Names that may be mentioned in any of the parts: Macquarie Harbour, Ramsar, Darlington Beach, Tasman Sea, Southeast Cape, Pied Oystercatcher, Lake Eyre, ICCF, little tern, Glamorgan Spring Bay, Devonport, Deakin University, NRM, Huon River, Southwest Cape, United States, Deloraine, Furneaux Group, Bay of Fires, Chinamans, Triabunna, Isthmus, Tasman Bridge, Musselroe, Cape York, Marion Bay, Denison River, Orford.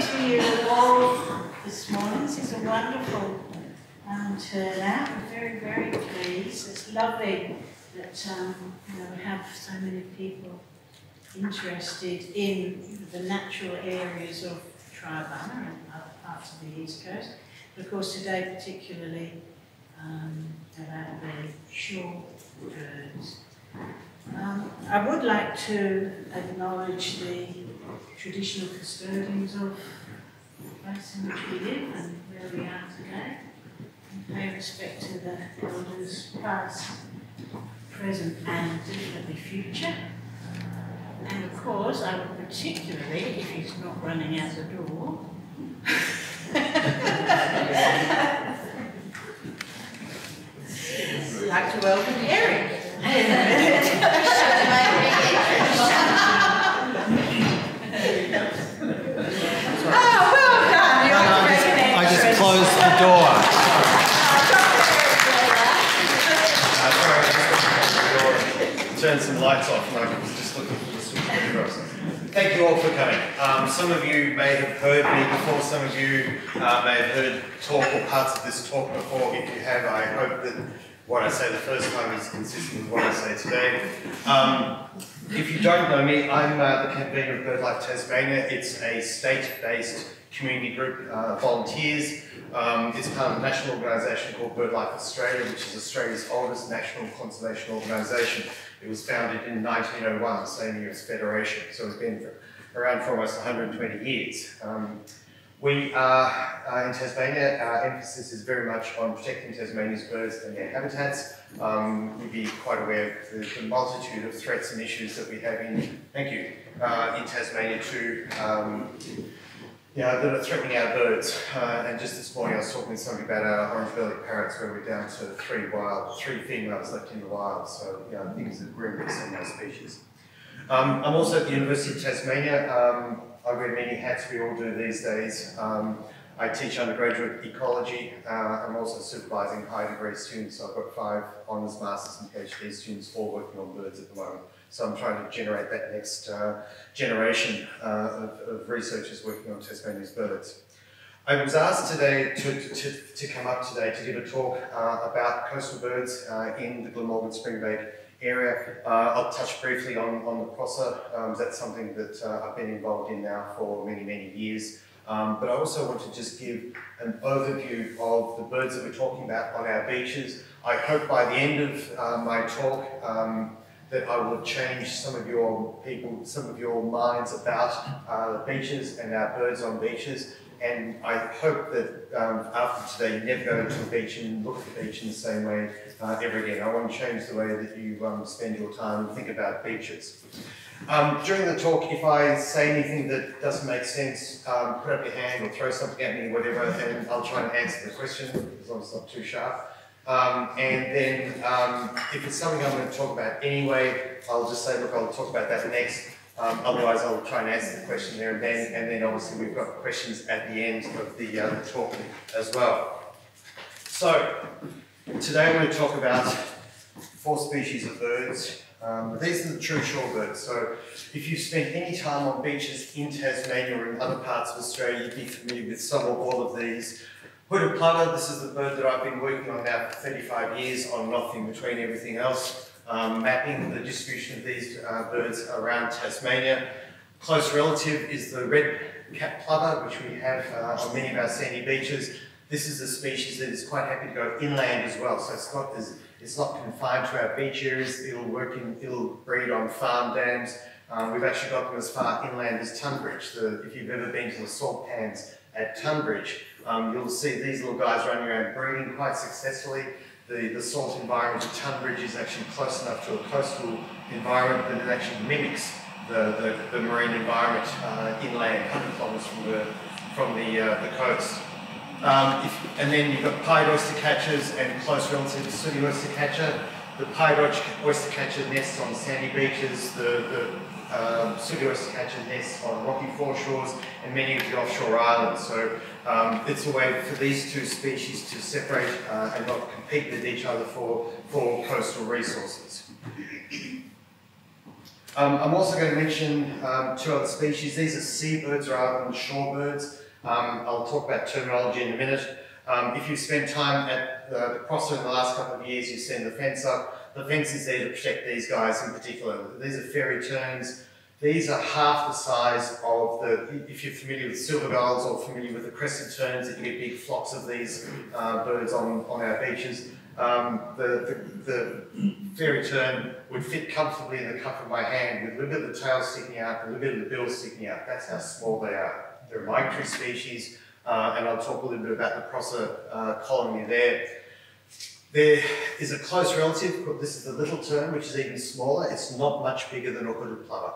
to you all this morning. This is a wonderful turnout. We're very, very pleased. It's lovely that you know, we have so many people interested in the natural areas of Triabunna and other parts of the East Coast. But of course today particularly about the shore birds. I would like to acknowledge the traditional custodians of the place in which we live and where we are today, and pay respect to the elders past, present and definitely future. And of course, I would particularly, if he's not running out the door, I'd like to welcome Eric. I just closed the door. Turn some lights off. Like I was just looking for the switch across. Thank you all for coming. Some of you may have heard me before. Some of you may have heard talk or parts of this talk before. If you have, I hope that what I say the first time is consistent with what I say today. If you don't know me, I'm the convener of BirdLife Tasmania. It's a state-based community group, volunteers. It's part of a national organisation called BirdLife Australia, which is Australia's oldest national conservation organisation. It was founded in 1901, the same year as Federation, so it's been around for almost 120 years. We are, in Tasmania, our emphasis is very much on protecting Tasmania's birds and their habitats. We'd be quite aware of the multitude of threats and issues that we have in, in Tasmania too, that are threatening our birds. And just this morning I was talking to somebody about our orange-bellied parrots where we're down to three females left in the wild. So I think it's a rare risk on those species. I'm also at the University of Tasmania. I wear many hats, we all do these days. I teach undergraduate ecology. I'm also supervising high degree students. So I've got 5 honours, masters and PhD students all working on birds at the moment. So I'm trying to generate that next generation of researchers working on Tasmania's birds. I was asked today to come up today to give a talk about coastal birds in the Glamorgan Spring Bay area. I'll touch briefly on the Prosser. That's something that I've been involved in now for many, many years. But I also want to just give an overview of the birds that we're talking about on our beaches. I hope by the end of my talk that I will change some of your minds about the beaches and our birds on beaches. And I hope that after today you never go to a beach and look at the beach in the same way ever again. I want to change the way that you spend your time and think about beaches. During the talk, if I say anything that doesn't make sense, put up your hand or throw something at me or whatever, and I'll try and answer the question as long as it's not too sharp. And then if it's something I'm going to talk about anyway, I'll just say, look, I'll talk about that next. Otherwise, I'll try and answer the question there and then, obviously we've got questions at the end of the talk as well. So, today I'm going to talk about 4 species of birds. These are the true shorebirds. So, if you've spent any time on beaches in Tasmania or in other parts of Australia, you'd be familiar with some or all of these. Hooded Plover, this is the bird that I've been working on now for 35 years, on and off in between everything else. Mapping the distribution of these birds around Tasmania. Close relative is the Red-capped Plover, which we have on many of our sandy beaches. This is a species that is quite happy to go inland as well, so it's not confined to our beach areas. It'll breed on farm dams. We've actually got them as far inland as Tunbridge. If you've ever been to the salt pans at Tunbridge, you'll see these little guys running around breeding quite successfully. The salt environment of Tunbridge is actually close enough to a coastal environment that it actually mimics the marine environment inland, 100 kilometres from the coast. And then you've got Pied Oystercatchers and close relative sooty oystercatcher. The Pied Oystercatcher nests on sandy beaches, the sooty oystercatcher nests on rocky foreshores and many of the offshore islands. So it's a way for these two species to separate and not compete with each other for coastal resources. I'm also going to mention two other species. These are seabirds rather than shorebirds. I'll talk about terminology in a minute. If you've spent time at the Prosser in the last couple of years, you've seen the fence up. The fence is there to protect these guys in particular. These are fairy terns. These are half the size of the, if you're familiar with silver gulls or familiar with the crested terns, if you get big flocks of these birds on our beaches. The fairy tern would fit comfortably in the cup of my hand with a little bit of the tail sticking out, a little bit of the bill sticking out. That's how small they are. They're a migratory species, and I'll talk a little bit about the Prosser colony there. There is a close relative, this is the little tern, which is even smaller. It's not much bigger than a hooded plover.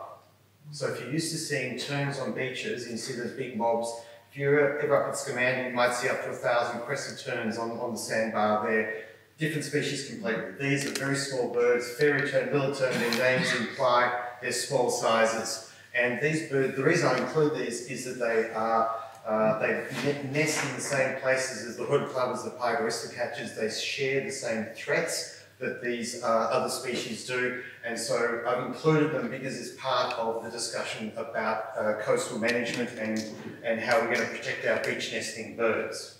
So if you're used to seeing terns on beaches, and you see those big mobs. If you're ever up at Scamand, you might see up to 1,000 crested terns on the sandbar there. Different species completely. These are very small birds, fairy tern, little tern, their names imply they're small sizes. And these birds, the reason I include these is that they are, they nest in the same places as the hooded plovers, the pied oystercatchers. They share the same threats that these other species do. And so I've included them because it's part of the discussion about coastal management and how we're going to protect our beach nesting birds.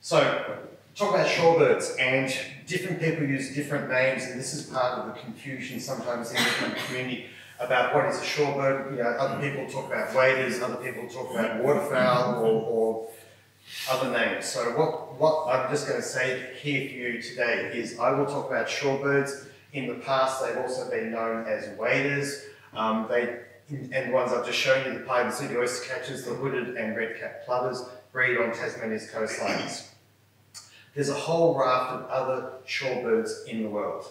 So, talk about shorebirds, and different people use different names, and this is part of the confusion sometimes in the community about what is a shorebird. You know, other people talk about waders, other people talk about waterfowl or other names. So what I'm just going to say here for you today is I will talk about shorebirds. In the past, they've also been known as waders. And ones I've just shown you, the pied and sooty oystercatchers, the hooded and red-capped plovers, breed on Tasmania's coastlines. There's a whole raft of other shorebirds in the world.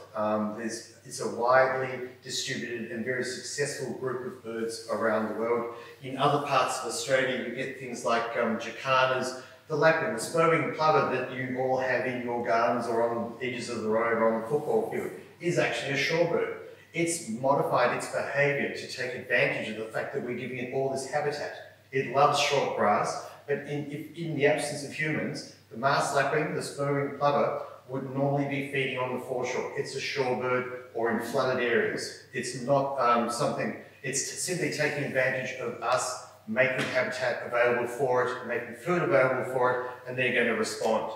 It's a widely distributed and very successful group of birds around the world. In other parts of Australia, you get things like jacanas, the lapwing, the spurwing plover that you all have in your gardens or on the edges of the road or on the football field is actually a shorebird. It's modified its behaviour to take advantage of the fact that we're giving it all this habitat. It loves short grass, but in the absence of humans, the mast lapwing, the spurwing plover, would normally be feeding on the foreshore. It's a shorebird or in flooded areas. It's not something, it's simply taking advantage of us making habitat available for it, making food available for it, and they're going to respond.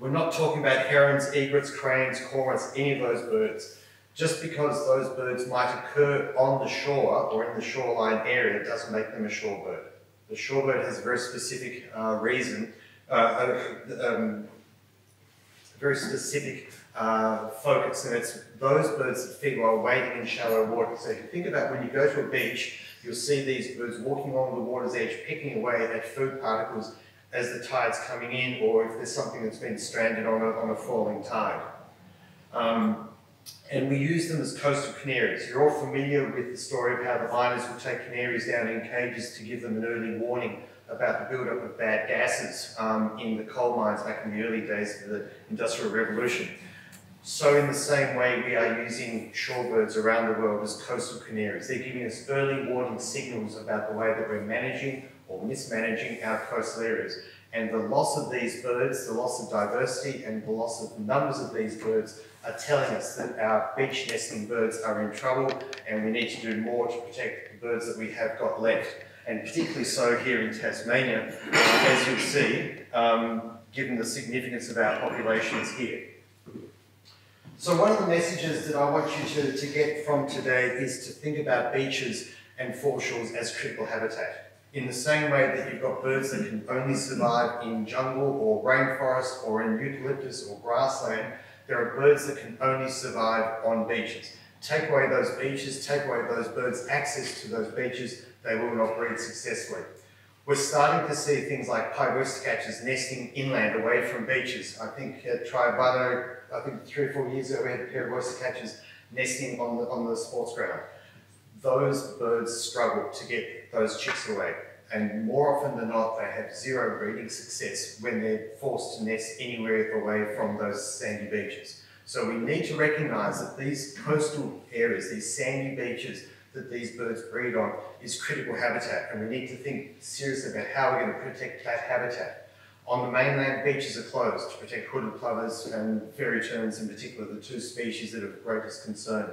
We're not talking about herons, egrets, cranes, cormorants, any of those birds. Just because those birds might occur on the shore or in the shoreline area doesn't make them a shorebird. The shorebird has a very specific reason. Focus, and it's those birds that feed while wading in shallow water. So if you think about when you go to a beach, you'll see these birds walking along the water's edge, picking away at food particles as the tide's coming in, or if there's something that's been stranded on a falling tide. And we use them as coastal canaries. You're all familiar with the story of how the miners would take canaries down in cages to give them an early warning about the buildup of bad gases in the coal mines back in the early days of the Industrial Revolution. So in the same way, we are using shorebirds around the world as coastal canaries. They're giving us early warning signals about the way that we're managing or mismanaging our coastal areas. And the loss of these birds, the loss of diversity and the loss of numbers of these birds are telling us that our beach nesting birds are in trouble and we need to do more to protect the birds that we have got left. And particularly so here in Tasmania, as you'll see, given the significance of our populations here. So one of the messages that I want you to get from today is to think about beaches and foreshores as critical habitat. In the same way that you've got birds that can only survive in jungle or rainforest or in eucalyptus or grassland, there are birds that can only survive on beaches. Take away those beaches, take away those birds' access to those beaches, they will not breed successfully. We're starting to see things like pied oystercatchers nesting inland away from beaches. I think at Triabunna, I think 3 or 4 years ago, we had a pair of oystercatchers nesting on the sports ground. Those birds struggle to get those chicks away. And more often than not, they have zero breeding success when they're forced to nest anywhere away from those sandy beaches. So we need to recognise that these coastal areas, these sandy beaches, that these birds breed on is critical habitat, and we need to think seriously about how we're going to protect that habitat. On the mainland, beaches are closed to protect hooded plovers and fairy terns in particular, the two species that are of greatest concern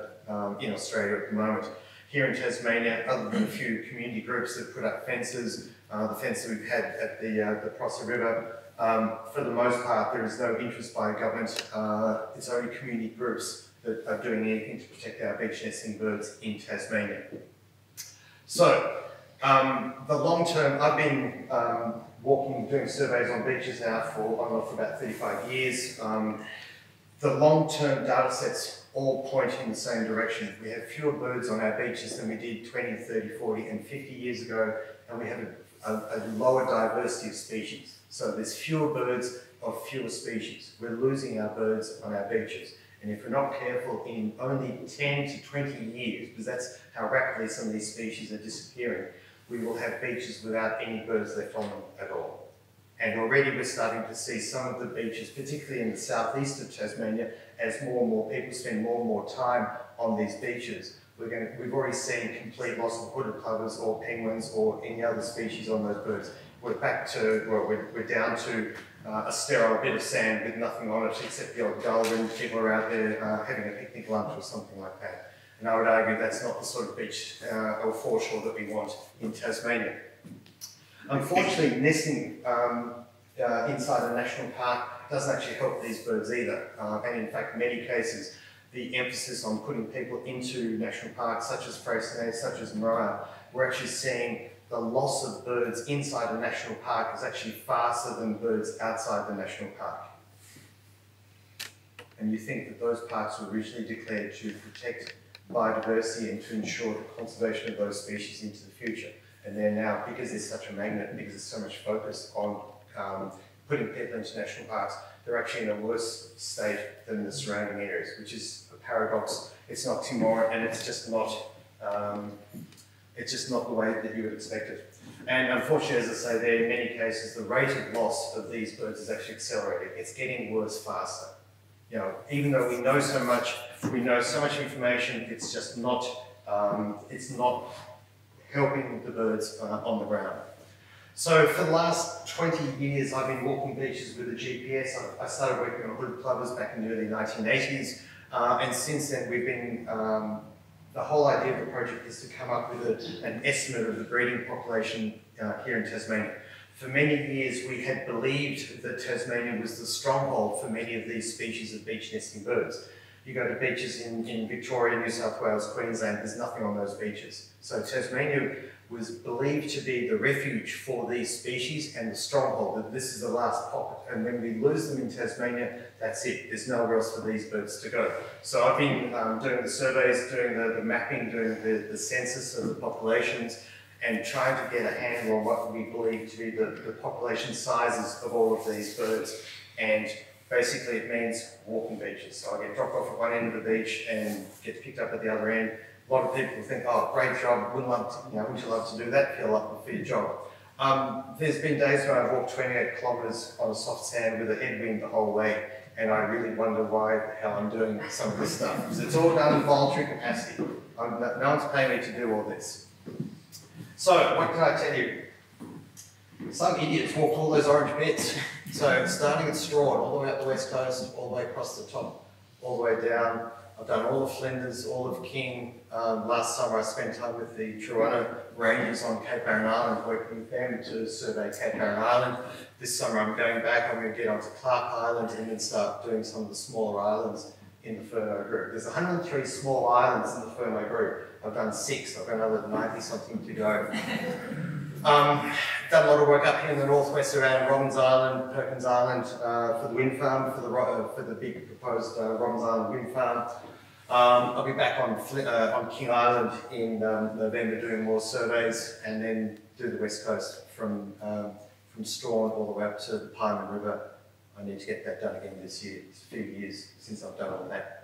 in Australia at the moment. Here in Tasmania, other than a few community groups that put up fences, the fence that we've had at the Prosser River, for the most part, there is no interest by government. It's only community groups that are doing anything to protect our beach nesting birds in Tasmania. So, the long term, I've been doing surveys on beaches now for about 35 years. The long term data sets all point in the same direction. We have fewer birds on our beaches than we did 20, 30, 40 and 50 years ago, and we have a lower diversity of species. So there's fewer birds of fewer species. We're losing our birds on our beaches. And if we're not careful, in only 10 to 20 years, because that's how rapidly some of these species are disappearing, we will have beaches without any birds left on them at all. And already we're starting to see some of the beaches, particularly in the southeast of Tasmania, as more and more people spend more and more time on these beaches. We've already seen complete loss of hooded plovers or penguins or any other species on those birds. We're back to, well, we're down to a sterile bit of sand with nothing on it except the odd gull when people are out there having a picnic lunch or something like that. And I would argue that's not the sort of beach or foreshore that we want in Tasmania. Unfortunately, nesting inside a national park doesn't actually help these birds either. And in fact, in many cases, the emphasis on putting people into national parks, such as Freycinet, such as Maria, we're actually seeing the loss of birds inside a national park is actually faster than birds outside the national park. And you think that those parks were originally declared to protect biodiversity and to ensure the conservation of those species into the future. And they're now, because there's such a magnet, because there's so much focus on putting people into national parks, they're actually in a worse state than the surrounding areas, which is a paradox. It's not oxymoron, and it's just not the way that you would expect it. And unfortunately, as I say there, in many cases, the rate of loss of these birds is actually accelerating. It's getting worse faster. You know, even though we know so much information, it's just not, it's not helping the birds on the ground. So for the last 20 years, I've been walking beaches with a GPS. I started working on hooded plovers back in the early 1980s. And since then, we've been, the whole idea of the project is to come up with an estimate of the breeding population here in Tasmania. For many years, we had believed that Tasmania was the stronghold for many of these species of beach nesting birds. You go to beaches in Victoria, New South Wales, Queensland, there's nothing on those beaches. So Tasmania was believed to be the refuge for these species and the stronghold, that this is the last pocket. And when we lose them in Tasmania, that's it. There's nowhere else for these birds to go. So I've been doing the surveys, doing the mapping, doing the census of the populations, and trying to get a handle on what we believe to be the population sizes of all of these birds. And basically it means walking beaches. So I get dropped off at one end of the beach and get picked up at the other end. A lot of people think, oh, great job, wouldn't you love to do that, fill up for your job. There's been days where I've walked 28 kilometres on a soft sand with a headwind the whole way, and I really wonder why the hell I'm doing some of this stuff. Because it's all done in voluntary capacity. No one's paying me to do all this. So, what can I tell you? Some idiots walked all those orange bits. So, starting at Straw, all the way up the west coast, all the way across the top, all the way down. I've done all of Flinders, all of King. Last summer I spent time with the Triabunna Rangers on Cape Barren Island, working with them to survey Cape Barren Island. This summer I'm going back, I'm going to get onto Clark Island and then start doing some of the smaller islands in the Furneaux Group. There's 103 small islands in the Furneaux Group. I've done 6, I've got another 90-something to go. Done a lot of work up here in the northwest around Robbins Island, Perkins Island, for the wind farm, for the big proposed Robbins Island wind farm. I'll be back on King Island in November doing more surveys, and then do the west coast from Strawn all the way up to the Pyman River. I need to get that done again this year. It's a few years since I've done all that.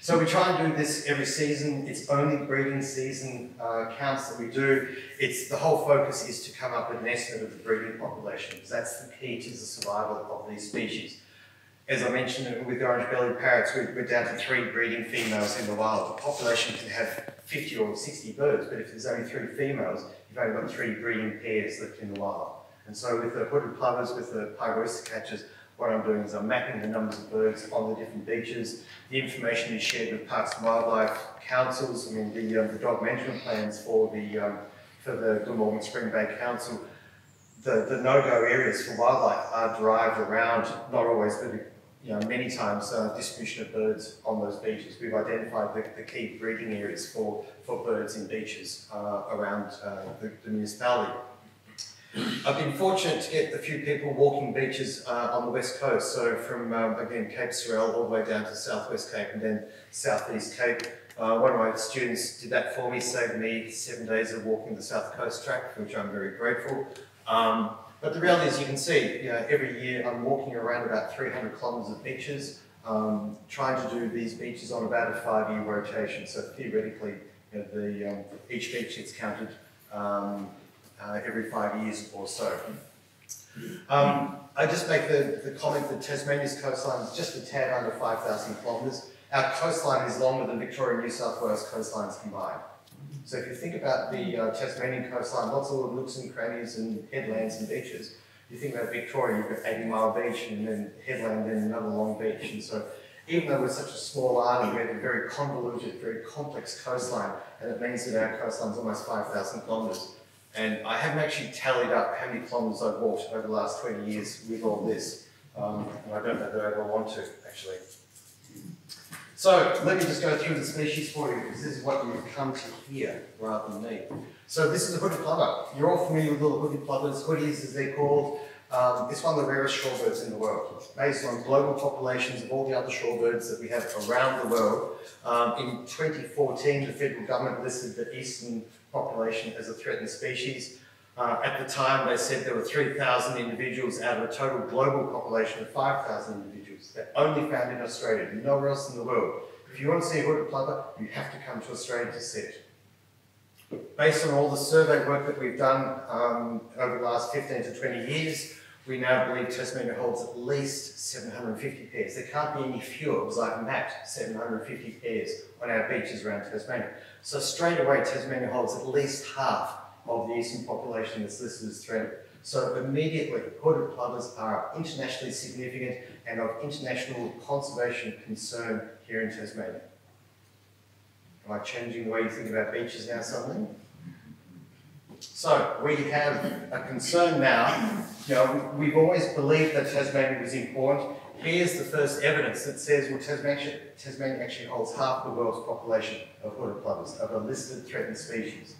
So we try and do this every season. It's only breeding season counts that we do. It's the whole focus is to come up with an estimate of the breeding population, because that's the key to the survival of these species. As I mentioned with the orange-bellied parrots, we're down to 3 breeding females in the wild. The population can have 50 or 60 birds, but if there's only 3 females, you've only got 3 breeding pairs left in the wild. And so with the hooded plovers, with the pied oystercatchers, what I'm doing is I'm mapping the numbers of birds on the different beaches. The information is shared with parks and wildlife councils. I mean, the dog management plans for the Glamorgan Spring Bay Council, the no-go areas for wildlife are derived around, not always, but many times, distribution of birds on those beaches. We've identified the key breeding areas for birds in beaches around the municipality. I've been fortunate to get a few people walking beaches on the west coast, so from, again, Cape Sorrel all the way down to Southwest Cape and then Southeast Cape. One of my students did that for me, saved me 7 days of walking the South Coast Track, for which I'm very grateful. But the reality is, you can see, every year I'm walking around about 300 kilometres of beaches, trying to do these beaches on about a 5-year rotation. So theoretically, each beach gets counted every 5 years or so. I just make the comment that Tasmania's coastline is just a tad under 5,000 kilometres. Our coastline is longer than Victoria and New South Wales coastlines combined. So if you think about the Tasmanian coastline, lots of little nooks and crannies and headlands and beaches. You think about Victoria, you've got 80-mile beach and then headland and another long beach. And so even though we're such a small island, we have a very convoluted, very complex coastline, and it means that our coastline is almost 5,000 kilometres. And I haven't actually tallied up how many kilometres I've walked over the last 20 years with all this. And I don't know that I ever want to, actually. So let me just go through the species for you, because this is what you've come to hear rather than me. So this is a hooded plover. You're all familiar with little hooded plovers, hoodies as they're called. It's one of the rarest shorebirds in the world. Based on global populations of all the other shorebirds that we have around the world, in 2014 the federal government listed the eastern population as a threatened species. At the time they said there were 3,000 individuals out of a total global population of 5,000 individuals. They're only found in Australia, nowhere else in the world. If you want to see a hooded plover, you have to come to Australia to see it. Based on all the survey work that we've done over the last 15 to 20 years, we now believe Tasmania holds at least 750 pairs. There can't be any fewer, because I've mapped 750 pairs on our beaches around Tasmania. So straight away, Tasmania holds at least half of the eastern population that's listed as threatened. So immediately, hooded plovers are internationally significant and of international conservation concern here in Tasmania. Am I changing the way you think about beaches now suddenly? So we have a concern now. We've always believed that Tasmania was important. Here's the first evidence that says, well, Tasmania actually holds half the world's population of hooded plovers, of a listed threatened species.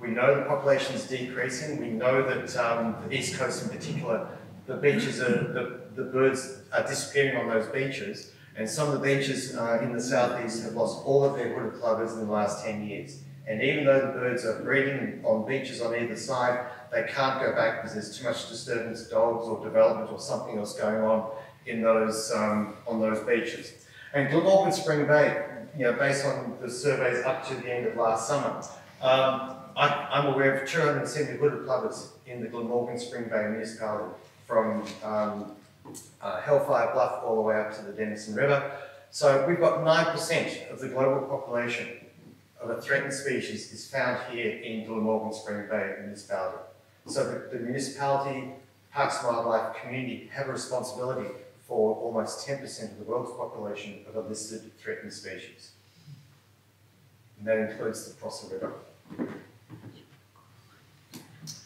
We know the population is decreasing. We know that the East Coast in particular, the beaches are, the birds are disappearing on those beaches, and some of the beaches in the southeast have lost all of their hooded plovers in the last 10 years. And even though the birds are breeding on beaches on either side, they can't go back because there's too much disturbance, dogs or development or something else going on in those, on those beaches. And Glamorgan Spring Bay, based on the surveys up to the end of last summer, I'm aware of 270 hooded plovers in the Glamorgan Spring Bay municipality, from Hellfire Bluff all the way up to the Denison River. So we've got 9% of the global population of a threatened species is found here in Glamorgan Spring Bay municipality. So the municipality, parks and wildlife community have a responsibility for almost 10% of the world's population of a listed threatened species. And that includes the Prosser River.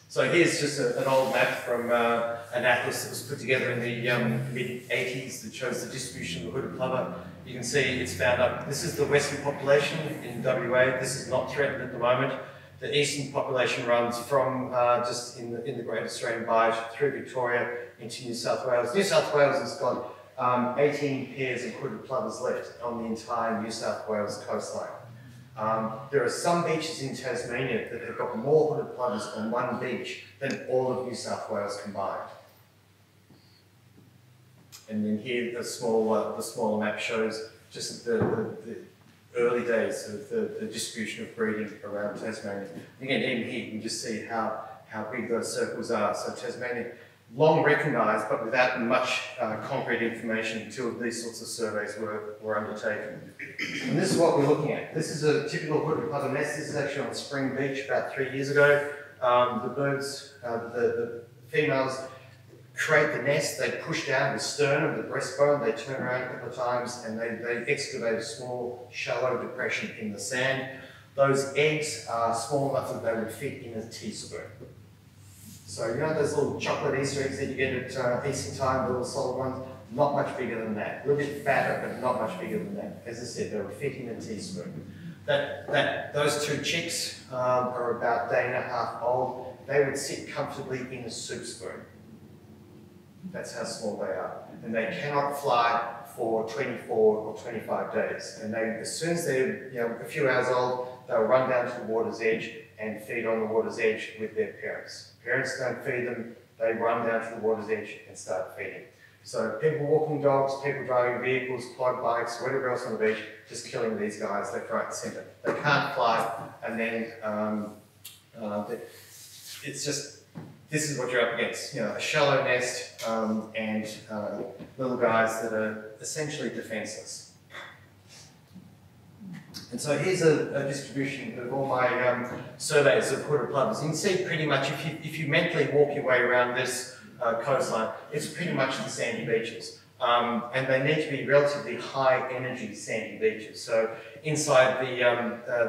So here's just an old map from an atlas that was put together in the mid-80s that shows the distribution of the hooded plover. You can see it's found up. This is the western population in WA. This is not threatened at the moment. The eastern population runs from just in the Great Australian Bight through Victoria into New South Wales. New South Wales has got 18 pairs of hooded plovers left on the entire New South Wales coastline. There are some beaches in Tasmania that have got more hooded plovers on one beach than all of New South Wales combined. And then here the smaller map shows just the early days of the distribution of breeding around Tasmania. And again, even here you can just see how big those circles are. So Tasmania, long recognised but without much concrete information until these sorts of surveys were undertaken. And this is what we're looking at. This is a typical hooded plover nest. This is actually on Spring Beach about 3 years ago. The birds, the females create the nest, they push down the sternum, the breastbone, they turn around a couple of times and they excavate a small, shallow depression in the sand. Those eggs are small enough that they would fit in a teaspoon. So you know those little chocolate Easter eggs that you get at Easter time, the little solid ones? Not much bigger than that. A little bit fatter, but not much bigger than that. As I said, they would fit in a teaspoon. Those two chicks are about a day and a half old. They would sit comfortably in a soup spoon. That's how small they are. And they cannot fly for 24 or 25 days. And they, as soon as they're a few hours old, they'll run down to the water's edge and feed on the water's edge with their parents. Parents don't feed them, they run down to the water's edge and start feeding. So people walking dogs, people driving vehicles, quad bikes, whatever else on the beach, just killing these guys left, right and centre. They can't fly, and then it's just, this is what you're up against, a shallow nest and little guys that are essentially defenceless. And so here's a distribution of all my surveys of hooded plovers. You can see pretty much, if you mentally walk your way around this coastline, it's pretty much the sandy beaches. And they need to be relatively high-energy sandy beaches. So inside the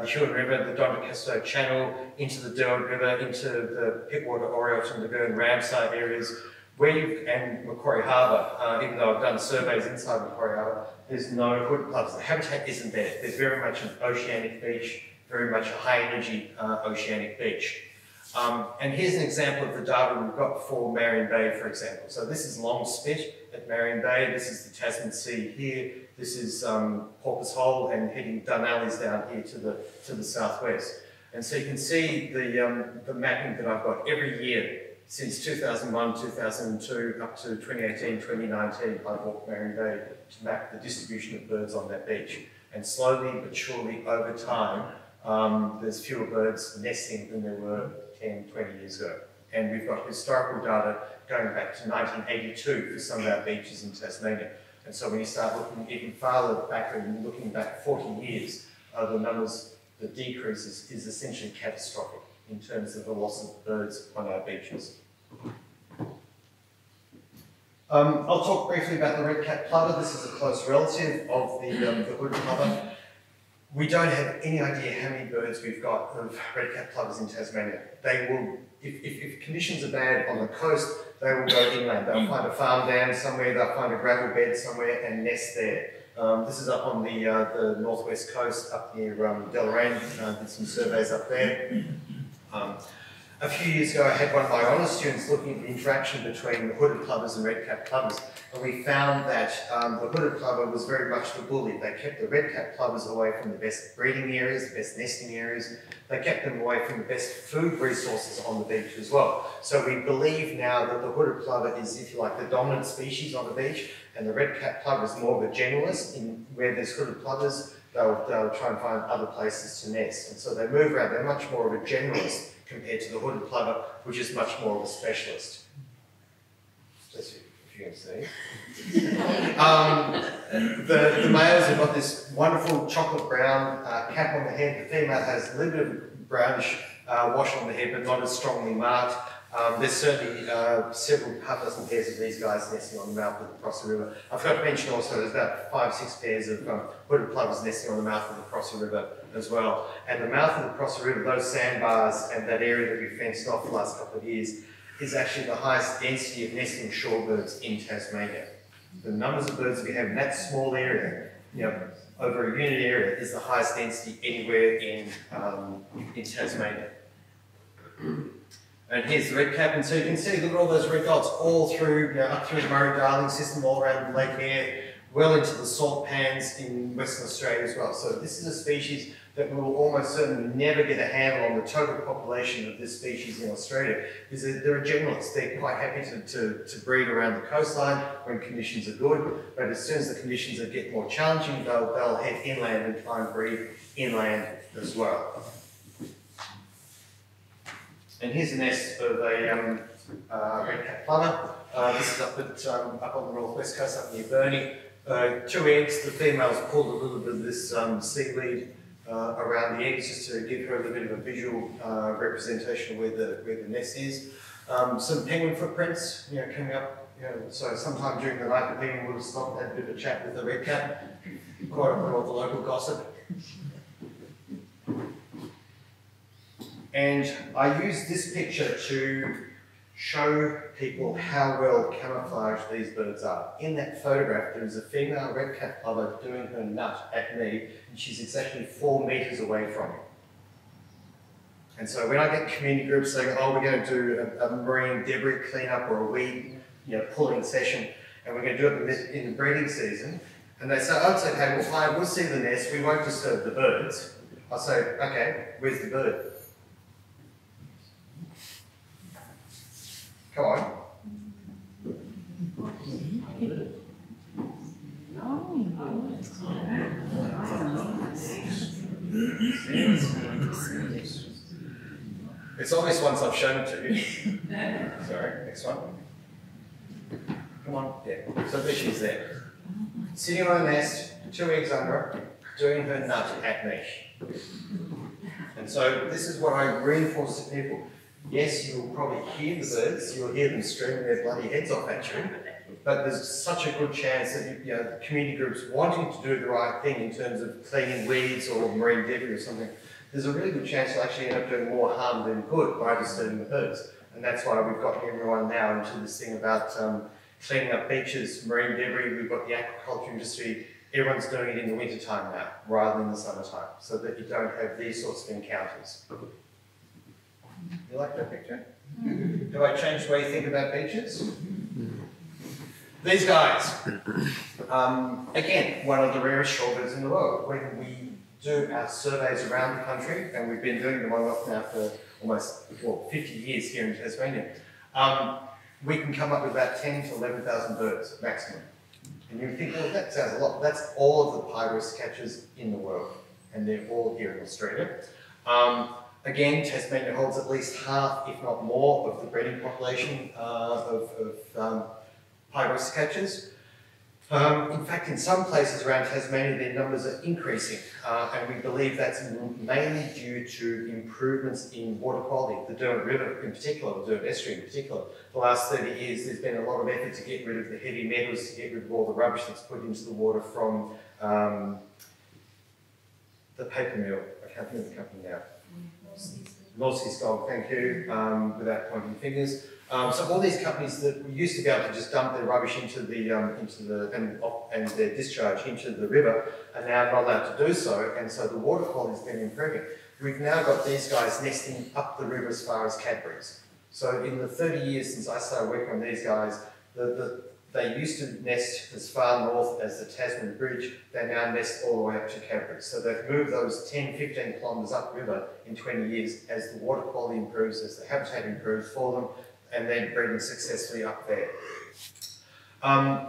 Huon River, the Don de Cousteau Channel, into the Derwent River, into the Pittwater, Oriole, and the Burn Ramsar areas, and Macquarie Harbour, even though I've done surveys inside Macquarie Harbour, there's no hooded plovers. The habitat isn't there. There's very much an oceanic beach, very much a high-energy oceanic beach. And here's an example of the data we've got for Marion Bay, for example. So this is Long Spit at Marion Bay. This is the Tasman Sea here. This is Porpoise Hole, and heading Dunally's down here to the southwest. And so you can see the mapping that I've got every year since 2001, 2002, up to 2018, 2019. I walked Marion Bay to map the distribution of birds on that beach. And slowly but surely over time, there's fewer birds nesting than there were 10, 20 years ago. And we've got historical data going back to 1982 for some of our beaches in Tasmania. And so when you start looking even farther back and looking back 40 years, the numbers, the decreases is essentially catastrophic in terms of the loss of birds on our beaches. I'll talk briefly about the red-capped plover. This is a close relative of the hooded plover. We don't have any idea how many birds we've got of red-capped plovers in Tasmania. They will, if conditions are bad on the coast, they will go inland. They'll find a farm dam somewhere, they'll find a gravel bed somewhere and nest there. This is up on the northwest coast, up near Deloraine. Did some surveys up there. A few years ago, I had one of my honours students looking at the interaction between the hooded plovers and red-capped plovers, and we found that the hooded plover was very much the bully. They kept the red-capped plovers away from the best breeding areas, the best nesting areas. They kept them away from the best food resources on the beach as well. So we believe now that the hooded plover is, if you like, the dominant species on the beach, and the red-capped plover is more of a generalist. In where there's hooded plovers, they'll try and find other places to nest. And so they move around. They're much more of a generalist compared to the hooded plover, which is much more of a specialist. Just if you can see. The males have got this wonderful chocolate brown cap on the head. The female has a little bit of brownish wash on the head, but not as strongly marked. There's certainly several half dozen pairs of these guys nesting on the mouth of the Prosser River. I forgot to mention also there's about 5 or 6 pairs of hooded plovers nesting on the mouth of the Prosser River as well. And the mouth of the Prosser River, those sandbars and that area that we fenced off the last couple of years, is actually the highest density of nesting shorebirds in Tasmania. The numbers of birds we have in that small area, over a unit area, is the highest density anywhere in Tasmania. And here's the red cap, and so you can see, look at all those red dots all through, up through the Murray-Darling system, all around the Lake Eyre, well into the salt pans in Western Australia as well. So this is a species that we will almost certainly never get a handle on the total population of this species in Australia, because they're a generalist. They're quite happy to breed around the coastline when conditions are good, but as soon as the conditions get more challenging, they'll head inland and try and breed inland as well. And here's a nest of a red-capped plover. This is up on the northwest coast, up near Burnie. 2 eggs. The female's pulled a little bit of this seaweed around the eggs just to give her a little bit of a visual representation of where the nest is. Some penguin footprints, coming up. So sometime during the night, the penguin would have stopped and had a bit of a chat with the red cap, quite up with all the local gossip. And I use this picture to show people how well camouflaged these birds are. In that photograph, there is a female red-capped plover doing her nut at me, and she's exactly 4 metres away from me. And so when I get community groups saying, oh, we're going to do a marine debris cleanup or a weed pulling session, and we're going to do it in the breeding season, and they say, oh, it's okay, we'll fly, we'll see the nest, we won't disturb the birds. I say, okay, where's the bird? Come on. It's obvious once I've shown it to you. Sorry, next one. Come on, yeah. So there she's there. Sitting on a nest, 2 eggs under her, doing her nut at me. And so this is what I reinforce to people. Yes, you'll probably hear the birds, you'll hear them screaming their bloody heads off at you, but there's such a good chance that the community groups wanting to do the right thing in terms of cleaning weeds or marine debris or something, there's a really good chance you'll actually end up doing more harm than good by disturbing the birds. And that's why we've got everyone now into this thing about cleaning up beaches, marine debris, we've got the aquaculture industry, everyone's doing it in the wintertime now rather than the summertime, so that you don't have these sorts of encounters. You like that picture? Do I change the way you think about beaches? These guys. Again, one of the rarest shorebirds in the world. When we do our surveys around the country, and we've been doing them on and off now for almost 50 years here in Tasmania, we can come up with about 10,000 to 11,000 birds maximum. And you think, well, that sounds a lot. That's all of the pied oystercatchers in the world, and they're all here in Australia. Again, Tasmania holds at least half, if not more, of the breeding population of pied oystercatchers. In fact, in some places around Tasmania, their numbers are increasing, and we believe that's mainly due to improvements in water quality. The Derwent River in particular, the Derwent Estuary in particular, the last 30 years there's been a lot of effort to get rid of the heavy metals, to get rid of all the rubbish that's put into the water from the paper mill. I can't think of the company now. North Gold, thank you, without pointing fingers. So all these companies that used to be able to just dump their rubbish and their discharge into the river are now not allowed to do so, and so the water quality has been improving. We've now got these guys nesting up the river as far as Cadbury's. So in the 30 years since I started working on these guys, they used to nest as far north as the Tasman Bridge, they now nest all the way up to Cadbury. So they've moved those 10, 15 kilometres upriver in 20 years as the water quality improves, as the habitat improves for them, and they're breeding successfully up there. A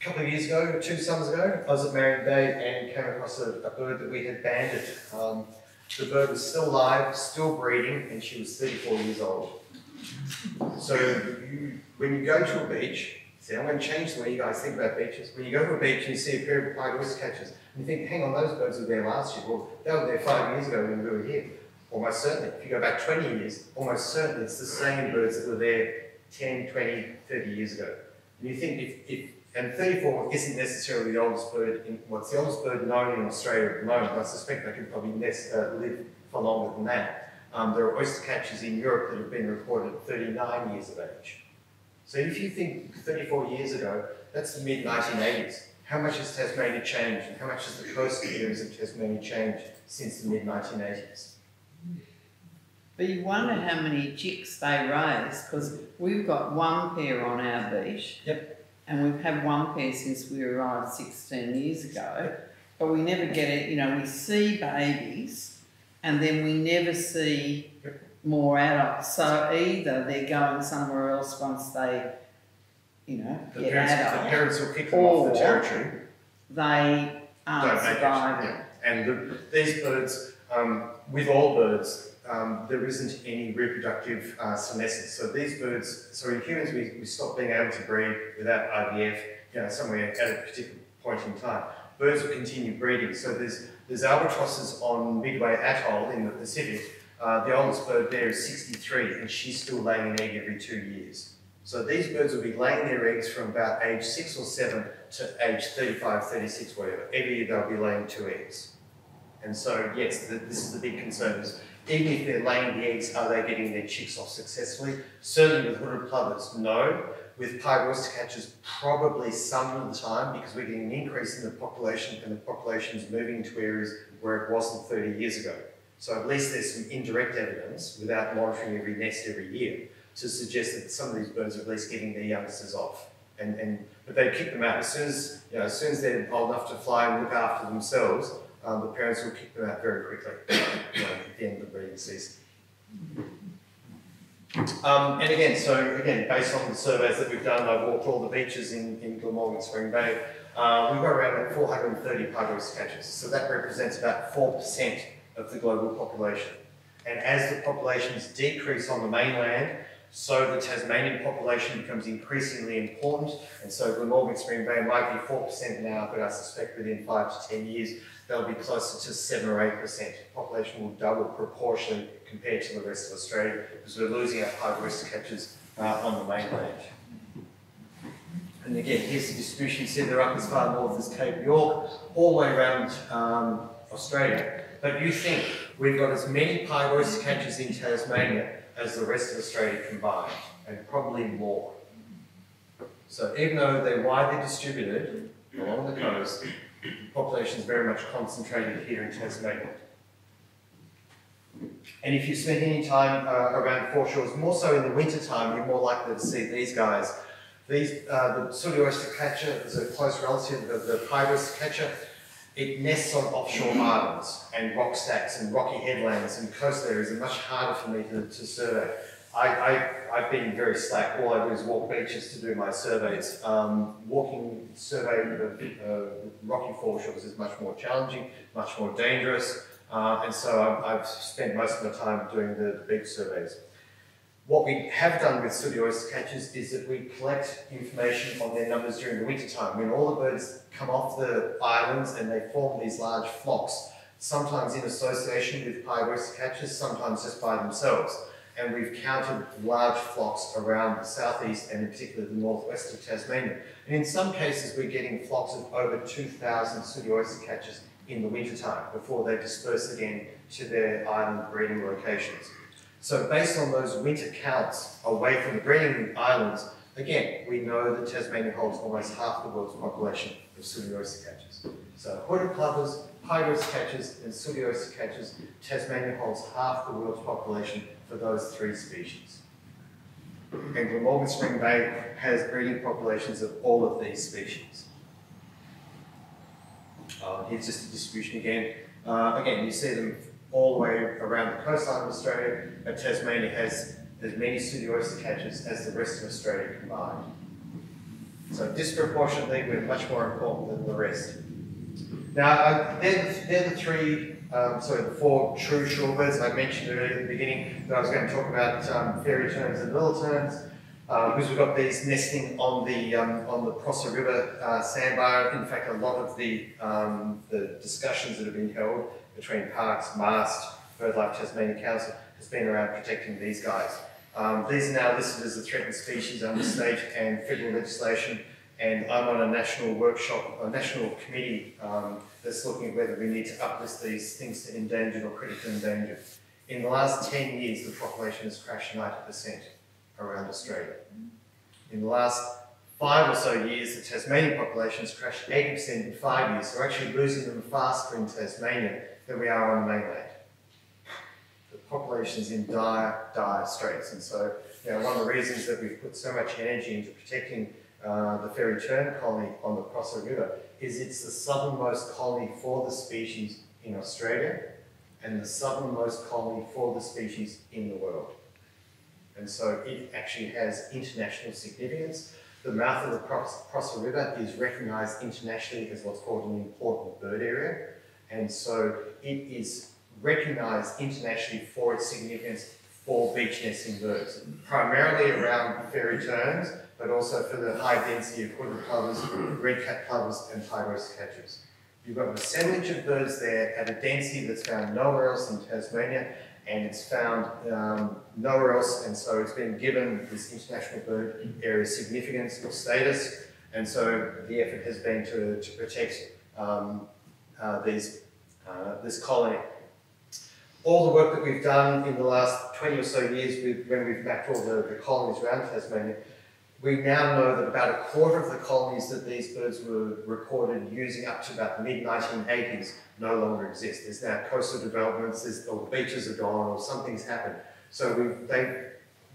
couple of years ago, 2 summers ago, I was at Marion Bay and came across a bird that we had banded. The bird was still alive, still breeding, and she was 34 years old. So when you go to a beach, see, I'm going to change the way you guys think about beaches. When you go to a beach and you see a pair of pied oystercatchers, you think, hang on, those birds were there last year. Well, they were there 5 years ago when we were here. Almost certainly. If you go back 20 years, almost certainly it's the same birds that were there 10, 20, 30 years ago. And you think, and 34 isn't necessarily the oldest bird, what's the oldest bird known in Australia at the moment. I suspect they could probably live for longer than that. There are oystercatchers in Europe that have been recorded at 39 years of age. So if you think 34 years ago, that's the mid-1980s. How much has Tasmania changed, and how much has the coastal areas of Tasmania changed since the mid-1980s? But you wonder how many chicks they raise, because we've got 1 pair on our beach, yep, and we've had 1 pair since we arrived 16 years ago, but we never get it, we see babies, and then we never see more adults. So either they're going somewhere else once they, get adult. The parents will kick them off the territory. They aren't surviving. Yeah. And these birds, with all birds, there isn't any reproductive senescence. So these birds, so in humans we stop being able to breed without IVF, somewhere at a particular point in time. Birds will continue breeding. So there's albatrosses on Midway Atoll in the Pacific The oldest bird there is 63 and she's still laying an egg every 2 years. So these birds will be laying their eggs from about age 6 or 7 to age 35, 36, whatever. Every year they'll be laying 2 eggs. And so, yes, this is the big concern. Is even if they're laying the eggs, are they getting their chicks off successfully? Certainly with hooded plovers, no. With pied oystercatchers, probably some of the time, because we're getting an increase in the population and the population's moving to areas where it wasn't 30 years ago. So at least there's some indirect evidence, without monitoring every nest every year, to suggest that some of these birds are at least getting their youngsters off. But they kick them out. As soon as they're old enough to fly and look after themselves, the parents will kick them out very quickly at the end of the breeding season. So again, based on the surveys that we've done, I've walked all the beaches in Glamorgan Spring Bay, we've got around like 430 pied oystercatchers. So that represents about 4% of the global population. And as the populations decrease on the mainland, so the Tasmanian population becomes increasingly important, and so Glamorgan Spring Bay might be 4% now, but I suspect within 5 to 10 years, they'll be closer to 7 or 8%. The population will double proportionally compared to the rest of Australia, because we're losing our pied oystercatchers on the mainland. And again, here's the distribution. You see they're up as far north as Cape York, all the way around Australia. But you think we've got as many pied oystercatchers in Tasmania as the rest of Australia combined, and probably more. So even though they're widely distributed along the coast, the population is very much concentrated here in Tasmania. And if you spend any time around foreshores, more so in the winter time, you're more likely to see these guys. The sooty oystercatcher is a close relative of the pied oystercatcher. It nests on offshore islands and rock stacks and rocky headlands and coast areas are much harder for me to survey. I've been very slack. All I do is walk beaches to do my surveys. Walking survey of rocky foreshores is much more challenging, much more dangerous, and so I've spent most of my time doing the beach surveys. What we have done with sooty oystercatchers is that we collect information on their numbers during the winter time, when all the birds come off the islands and they form these large flocks, sometimes in association with pied oystercatchers, sometimes just by themselves. And we've counted large flocks around the southeast and in particular the northwest of Tasmania. And in some cases we're getting flocks of over 2,000 sooty oystercatchers in the winter time before they disperse again to their island breeding locations. So based on those winter counts away from the breeding islands, again, we know that Tasmania holds almost half the world's population of sooty oystercatchers. So hooded plovers, pied oystercatchers, and sooty oystercatchers, Tasmania holds half the world's population for those 3 species. And Glamorgan Spring Bay has breeding populations of all of these species. Here's just the distribution again. Again, you see them all the way around the coastline of Australia, and Tasmania has as many sooty oystercatchers as the rest of Australia combined. So disproportionately, we're much more important than the rest. Now, they're the 4 true shorebirds I mentioned earlier at the beginning that I was going to talk about, fairy terns and little terns, because we've got these nesting on the Prosser River sandbar. In fact, a lot of the discussions that have been held between Parks, MAST, BirdLife Tasmania Council, has been around protecting these guys. These are now listed as a threatened species under state and federal legislation, and I'm on a national workshop, a national committee that's looking at whether we need to uplist these things to endangered or critically endangered. In the last 10 years, the population has crashed 90% around Australia. In the last 5 or so years, the Tasmanian population has crashed 80% in 5 years, so we're actually losing them faster in Tasmania than we are on the mainland. The population's in dire, dire straits, and so one of the reasons that we've put so much energy into protecting the fairy tern colony on the Prosser River is it's the southernmost colony for the species in Australia and the southernmost colony for the species in the world. And so it actually has international significance. The mouth of the Prosser River is recognised internationally as what's called an important bird area, and so it is recognised internationally for its significance for beach nesting birds, primarily around fairy terns, but also for the high density of hooded plovers, red-capped plovers, and pied oystercatchers. You've got an assemblage of birds there at a density that's found nowhere else in Tasmania, and it's found nowhere else, and so it's been given this international bird area significance or status, and so the effort has been to protect this colony. All the work that we've done in the last 20 or so years when we've mapped all the colonies around Tasmania, we now know that about a quarter of the colonies that these birds were recorded using up to about the mid-1980s no longer exist. There's now coastal developments, or the beaches are gone, or something's happened. So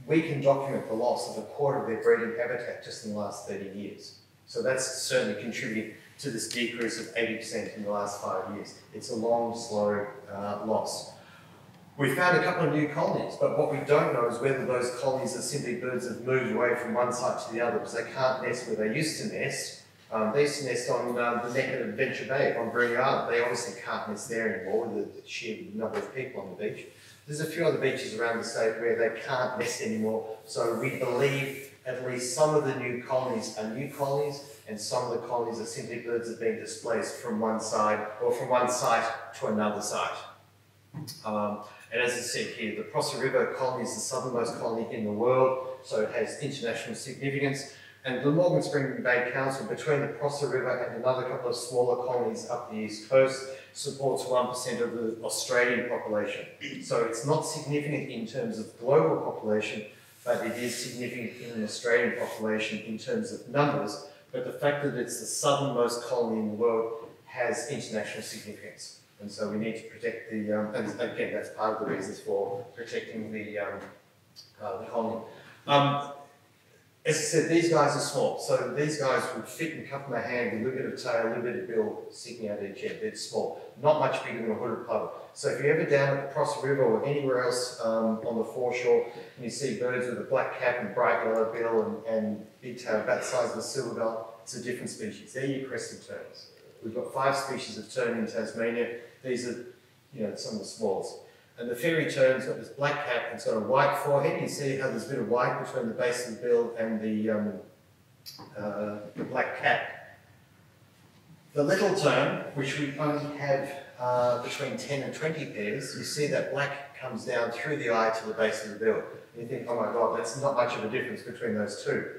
we can document the loss of a quarter of their breeding habitat just in the last 30 years. So that's certainly contributed to this decrease of 80% in the last 5 years. It's a long, slow loss. We found a couple of new colonies, but what we don't know is whether those colonies are simply birds that have moved away from one site to the other because they can't nest where they used to nest. They used to nest on the neck of Adventure Bay on Burnie Island. They obviously can't nest there anymore with the sheer number of people on the beach. There's a few other beaches around the state where they can't nest anymore, so we believe at least some of the new colonies are new colonies, and some of the colonies are simply birds that have been displaced from one side or from one site to another site. And as I said here, the Prosser River colony is the southernmost colony in the world, so it has international significance. And Glamorgan Spring Bay Council, between the Prosser River and another couple of smaller colonies up the east coast, supports 1% of the Australian population. So it's not significant in terms of global population, but it is significant in the Australian population in terms of numbers. But the fact that it's the southernmost colony in the world has international significance. And so we need to protect the, and again, that's part of the reasons for protecting the colony. As I said, these guys are small. So these guys would fit and cup in my hand with a little bit of tail, a little bit of bill sticking out of each head. They're small, not much bigger than a hooded plover. So if you're ever down at the Prosser River or anywhere else on the foreshore, and you see birds with a black cap and bright yellow bill and big tail about the size of a silver gull, it's a different species. They're your crested terns. We've got 5 species of tern in Tasmania. These are, you know, some of the smalls. And the fairy tern's got this black cap, it's got a white forehead. You see how there's a bit of white between the base of the bill and the black cap. The little tern, which we only have between 10 and 20 pairs, you see that black comes down through the eye to the base of the bill. And you think, oh my God, that's not much of a difference between those two.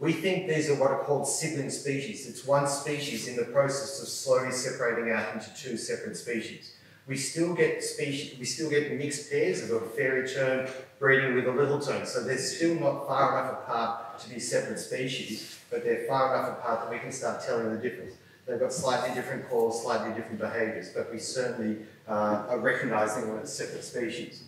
We think these are what are called sibling species. It's one species in the process of slowly separating out into 2 separate species. We still get mixed pairs of a fairy tern breeding with a little tern, so they're still not far enough apart to be separate species, but they're far enough apart that we can start telling the difference. They've got slightly different calls, slightly different behaviours, but we certainly are recognising them as separate species.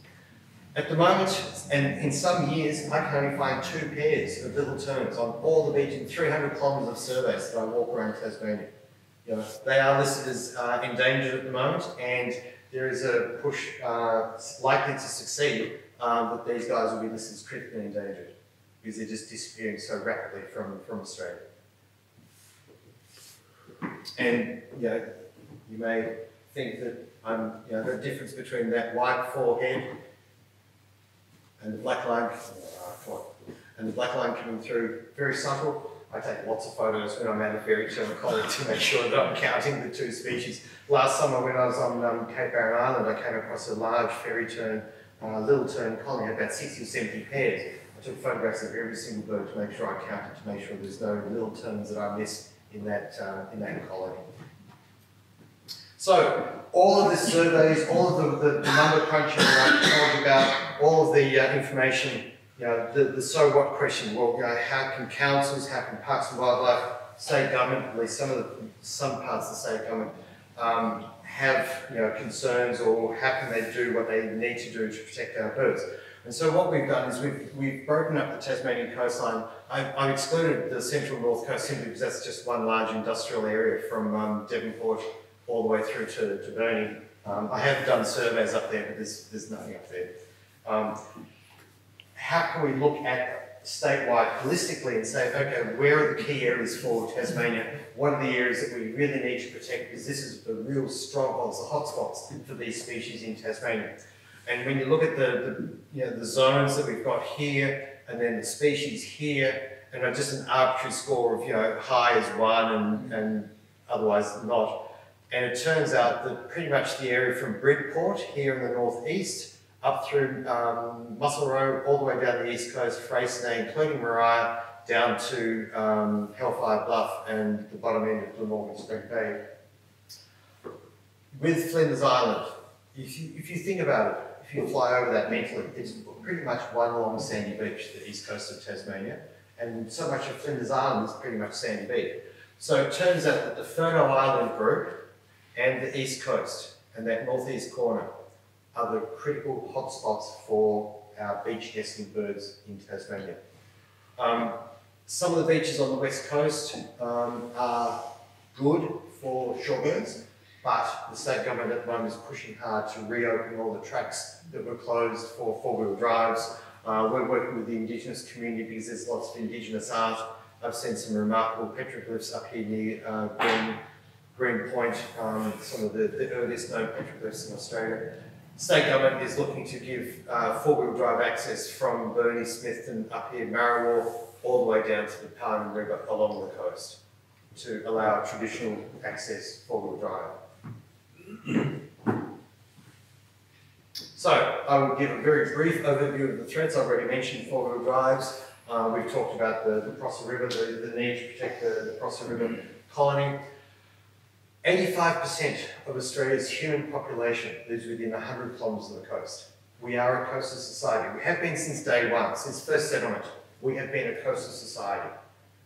At the moment, and in some years, I can only find 2 pairs of little terns on all the beach in 300 kilometres of surveys that I walk around Tasmania. You know, they are listed as endangered at the moment, and there is a push likely to succeed that these guys will be listed as critically endangered because they're just disappearing so rapidly from Australia. And you know, you may think that you know, the difference between that white forehead and the black line, coming through, very subtle. I take lots of photos when I'm out of fairy tern colony to make sure that I'm counting the 2 species. Last summer when I was on Cape Barren Island, I came across a large fairy tern, little tern colony, about 60 or 70 pairs. I took photographs of every single bird to make sure I counted, to make sure there's no little terns that I missed in that colony. So, all of the surveys, all of the number crunching that I told you about, all of the information, you know, the so what question, well, you know, how can councils, how can parks and wildlife, state government, at least some parts of the state government, have, you know, concerns, or how can they do what they need to do to protect our birds? And so what we've done is we've broken up the Tasmanian coastline. I've excluded the central north coast simply because that's just one large industrial area from Devonport all the way through to Burnie. I have done surveys up there, but there's nothing up there. How can we look at statewide holistically and say, okay, where are the key areas for Tasmania? What are the areas that we really need to protect? Because this is the real strongholds, the hotspots for these species in Tasmania. And when you look at the zones that we've got here, and then the species here, and just an arbitrary score of, you know, high is 1 and otherwise not. And it turns out that pretty much the area from Bridport here in the northeast up through Musselroe, all the way down the east coast, Freycinet, including Maria, down to Hellfire Bluff and the bottom end of Glamorgan Spring Bay. With Flinders Island, if you think about it, if you fly over that mentally, it's pretty much one long sandy beach, the east coast of Tasmania, and so much of Flinders Island is pretty much sandy beach. So it turns out that the Furneaux Island group and the east coast and that northeast corner are the critical hotspots for our beach nesting birds in Tasmania. Some of the beaches on the west coast are good for shorebirds, but the state government at the moment is pushing hard to reopen all the tracks that were closed for four-wheel drives. We're working with the Indigenous community because there's lots of Indigenous art. I've seen some remarkable petroglyphs up here near Green Point, some of the earliest known petroglyphs in Australia. The state government is looking to give four-wheel drive access from Burnie, Smithton, up here, Marrawal, all the way down to the Pied River along the coast to allow traditional access four-wheel drive. So, I will give a very brief overview of the threats. I've already mentioned four-wheel drives. We've talked about the Prosser River, the need to protect the Prosser River colony. 85% of Australia's human population lives within 100 kilometres of the coast. We are a coastal society. We have been since day one, since first settlement. We have been a coastal society.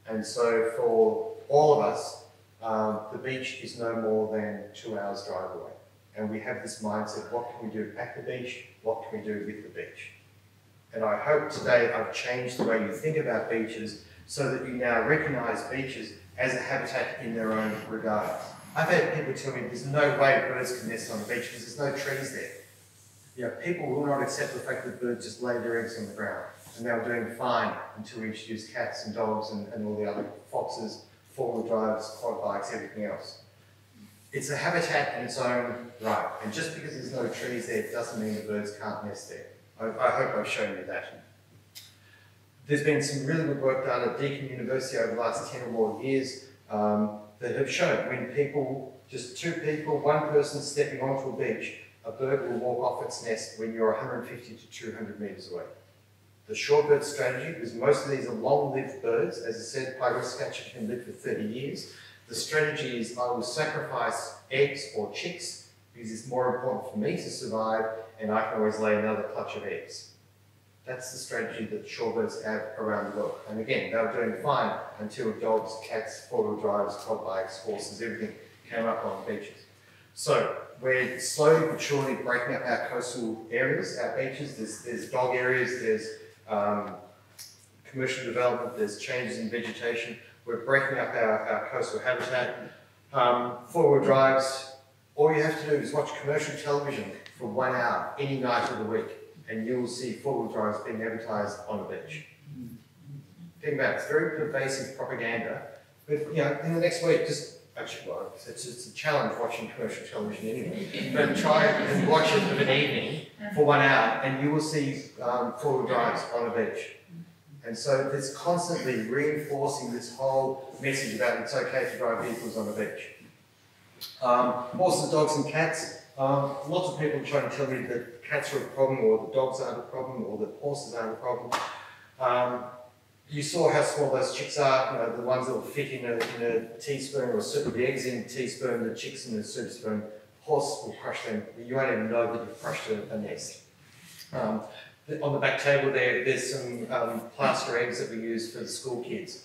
And so for all of us, the beach is no more than 2 hours drive away. And we have this mindset, what can we do at the beach? What can we do with the beach? And I hope today I've changed the way you think about beaches so that you now recognise beaches as a habitat in their own regard. I've had people tell me there's no way birds can nest on the beach because there's no trees there. You know, people will not accept the fact that birds just lay their eggs on the ground. And they were doing fine until we introduced cats and dogs and all the other foxes, four-wheel drives, quad bikes, everything else. It's a habitat in its own right, and just because there's no trees there doesn't mean the birds can't nest there. I hope I've shown you that. There's been some really good work done at Deakin University over the last 10 or more years that have shown when people, just two people, one person stepping onto a beach, a bird will walk off its nest when you're 150 to 200 metres away. The shorebird strategy, because most of these are long-lived birds, as I said, Pied Oystercatcher can live for 30 years. The strategy is I will sacrifice eggs or chicks because it's more important for me to survive and I can always lay another clutch of eggs. That's the strategy that shorebirds have around the world. And again, they were doing fine until dogs, cats, four-wheel drives, quad bikes, horses, everything came up on the beaches. So we're slowly but surely breaking up our coastal areas, our beaches. There's dog areas, there's commercial development, there's changes in vegetation. We're breaking up our coastal habitat. Four-wheel drives, all you have to do is watch commercial television for 1 hour any night of the week and you'll see four-wheel drives being advertised on a beach. Think about it, it's very pervasive propaganda, but you know, in the next week, just actually, well, it's a challenge watching commercial television anyway, but try and watch it of an evening for 1 hour and you will see four-wheel drives on a beach. And so it's constantly reinforcing this whole message about it's okay to drive vehicles on the beach. Horses, dogs and cats. Lots of people try and tell me that cats are a problem or the dogs aren't a problem or that horses aren't a problem. You saw how small those chicks are, you know, the ones that will fit in a teaspoon or soup, the eggs in a teaspoon, the chicks in a soup spoon. Horse will crush them. You won't even know that you've crushed a nest. On the back table there's some plaster eggs that we use for the school kids.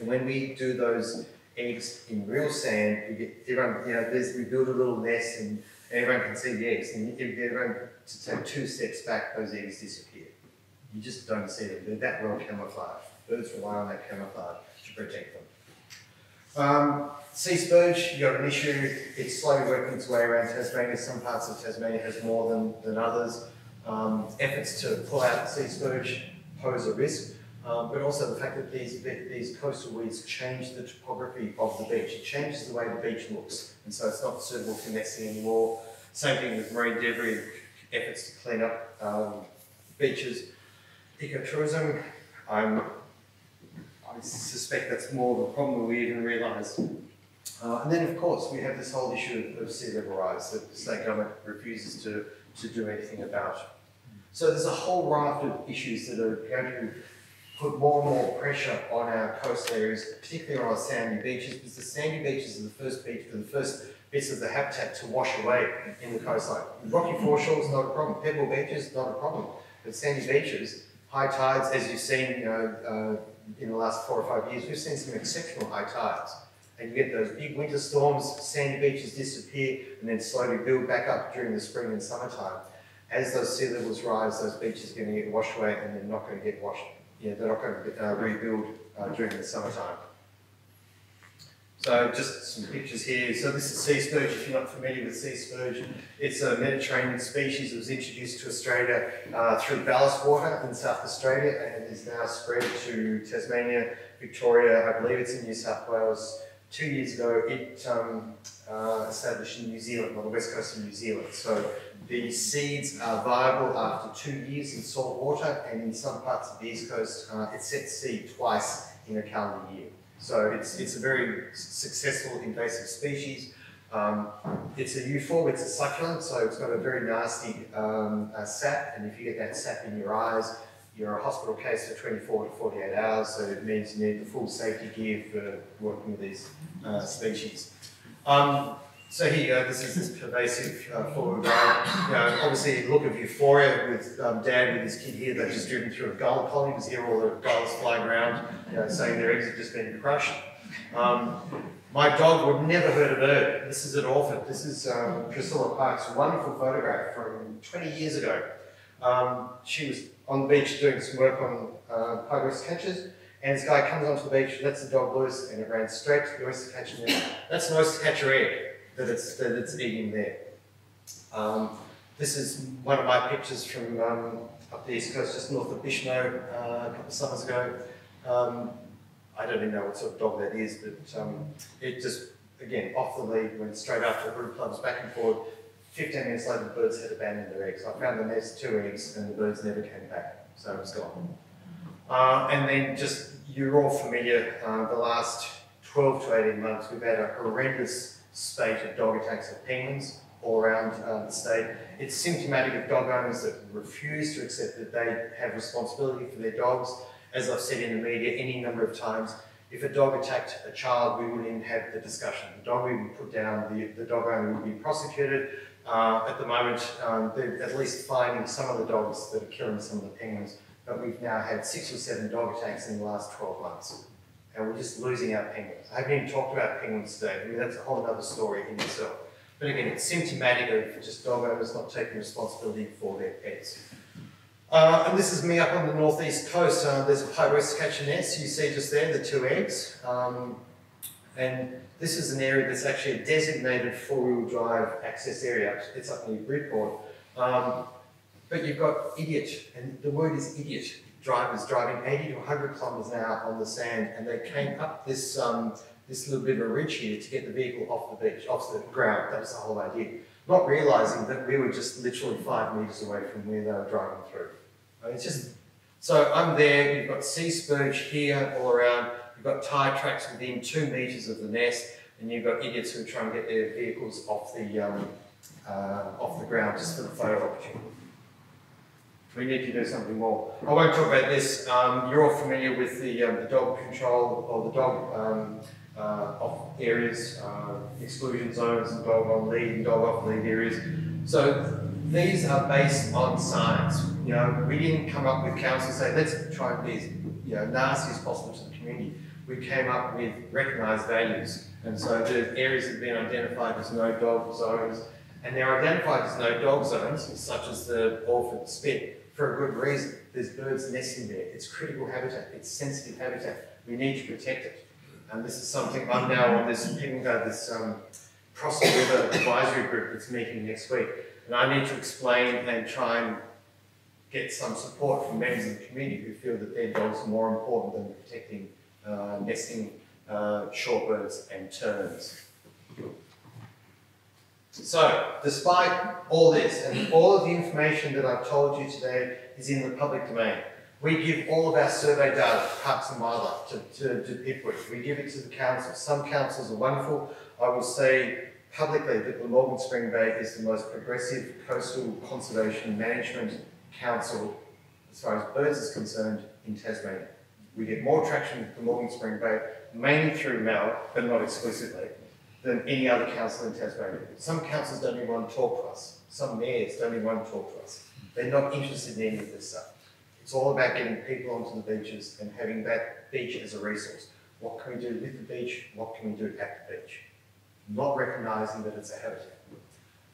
And when we do those eggs in real sand, we get everyone, you know, we build a little nest and everyone can see the eggs. And if everyone to take 2 steps back, those eggs disappear. You just don't see them. They're that well camouflaged. Birds rely on that camouflage to protect them. Sea spurge, you've got an issue. It's slowly working its way around Tasmania. Some parts of Tasmania has more than others. Efforts to pull out sea spurge pose a risk, but also the fact that these coastal weeds change the topography of the beach. It changes the way the beach looks, and so it's not suitable for nesting anymore. Same thing with marine debris, efforts to clean up beaches. Ecotourism, I suspect that's more of a problem than we even realise. And then, of course, we have this whole issue of sea level rise that the state government refuses to to do anything about. So there's a whole raft of issues that are going to put more and more pressure on our coastal areas, particularly on our sandy beaches, because the sandy beaches are the first beach, the first bits of the habitat to wash away in the coastline. Rocky foreshores, not a problem. Pebble beaches, not a problem. But sandy beaches, high tides, as you've seen, you know, in the last 4 or 5 years, we've seen some exceptional high tides. And you get those big winter storms, sandy beaches disappear, and then slowly build back up during the spring and summertime. As those sea levels rise, those beaches are going to get washed away, and they're not going to get washed. Yeah, they're not going to rebuild during the summertime. So just some pictures here. So this is sea spurge. If you're not familiar with sea spurge, it's a Mediterranean species that was introduced to Australia through ballast water in South Australia and is now spread to Tasmania, Victoria, I believe it's in New South Wales. 2 years ago, it established in New Zealand, on the west coast of New Zealand. So the seeds are viable after 2 years in salt water, and in some parts of the east coast, it sets seed twice in a calendar year. So it's a very successful invasive species. It's a euphorb, it's a succulent, so it's got a very nasty sap, and if you get that sap in your eyes, you're a hospital case for 24 to 48 hours, so it means you need the full safety gear for working with these species. So here you go, this is this pervasive forward guide. You know, obviously, look of euphoria with Dad with his kid here that he's driven through a gull colony, because here all the gulls flying around, you know, saying their eggs have just been crushed. My dog would never hurt a bird. This is at Orford. This is Priscilla Park's wonderful photograph from 20 years ago. She was on the beach doing some work on pied oystercatchers, and this guy comes onto the beach, lets the dog loose, and it ran straight to the oystercatcher. That's an oystercatcher egg that it's eating there. This is one of my pictures from up the east coast, just north of Bichno, a couple of summers ago. I don't even know what sort of dog that is, but it just, again, off the lead, went straight after the root clubs back and forth. 15 minutes later, the birds had abandoned their eggs. I found the nest 2 eggs, and the birds never came back, so it was gone. And then just, you're all familiar, the last 12 to 18 months, we've had a horrendous spate of dog attacks of penguins all around the state. It's symptomatic of dog owners that refuse to accept that they have responsibility for their dogs. As I've said in the media any number of times, if a dog attacked a child, we wouldn't have the discussion. The dog would be put down, the dog owner would be prosecuted. At the moment, they're at least finding some of the dogs that are killing some of the penguins, but we've now had 6 or 7 dog attacks in the last 12 months. And we're just losing our penguins. I haven't even talked about penguins today. I mean, that's a whole other story in itself. But again, it's symptomatic of just dog owners not taking responsibility for their pets. And this is me up on the northeast coast. There's a pied oystercatcher nest you see just there, the 2 eggs. And this is an area that's actually a designated 4-wheel drive access area. It's up near Bridport. But you've got idiot, and the word is idiot, drivers driving 80 to 100 kilometers an hour on the sand, and they came up this, this little bit of a ridge here to get the vehicle off the beach, off the ground. That was the whole idea. Not realizing that we were just literally 5 meters away from where they were driving through. I mean, it's just, so I'm there, you've got sea spurge here all around, you've got tire tracks within 2 meters of the nest, and you've got idiots who are trying to get their vehicles off the ground just for the photo opportunity. We need to do something more. I won't talk about this. You're all familiar with the dog control, or the dog off areas, exclusion zones, and dog on lead and dog off lead areas. So these are based on science. You know, we didn't come up with council and say, let's try and be as, you know, nasty as possible to the community. We came up with recognised values. And so the areas have been identified as no dog zones, and they're identified as no dog zones, such as the Orford Spit, for a good reason. There's birds nesting there. It's critical habitat. It's sensitive habitat. We need to protect it. And this is something I'm now on this, Prosser River advisory group that's meeting next week. And I need to explain and try and get some support from members of the community who feel that their dogs are more important than protecting nesting shorebirds and terns. So, despite all this, and all of the information that I've told you today is in the public domain. We give all of our survey data, Parks and Wildlife, to PIPWIC. We give it to the council. Some councils are wonderful. I will say publicly that the Glamorgan Spring Bay is the most progressive coastal conservation management council, as far as birds is concerned, in Tasmania. We get more traction with Glamorgan Spring Bay, mainly through Mal, but not exclusively, than any other council in Tasmania. Some councils don't even want to talk to us. Some mayors don't even want to talk to us. They're not interested in any of this stuff. It's all about getting people onto the beaches and having that beach as a resource. What can we do with the beach? What can we do at the beach? Not recognising that it's a habitat.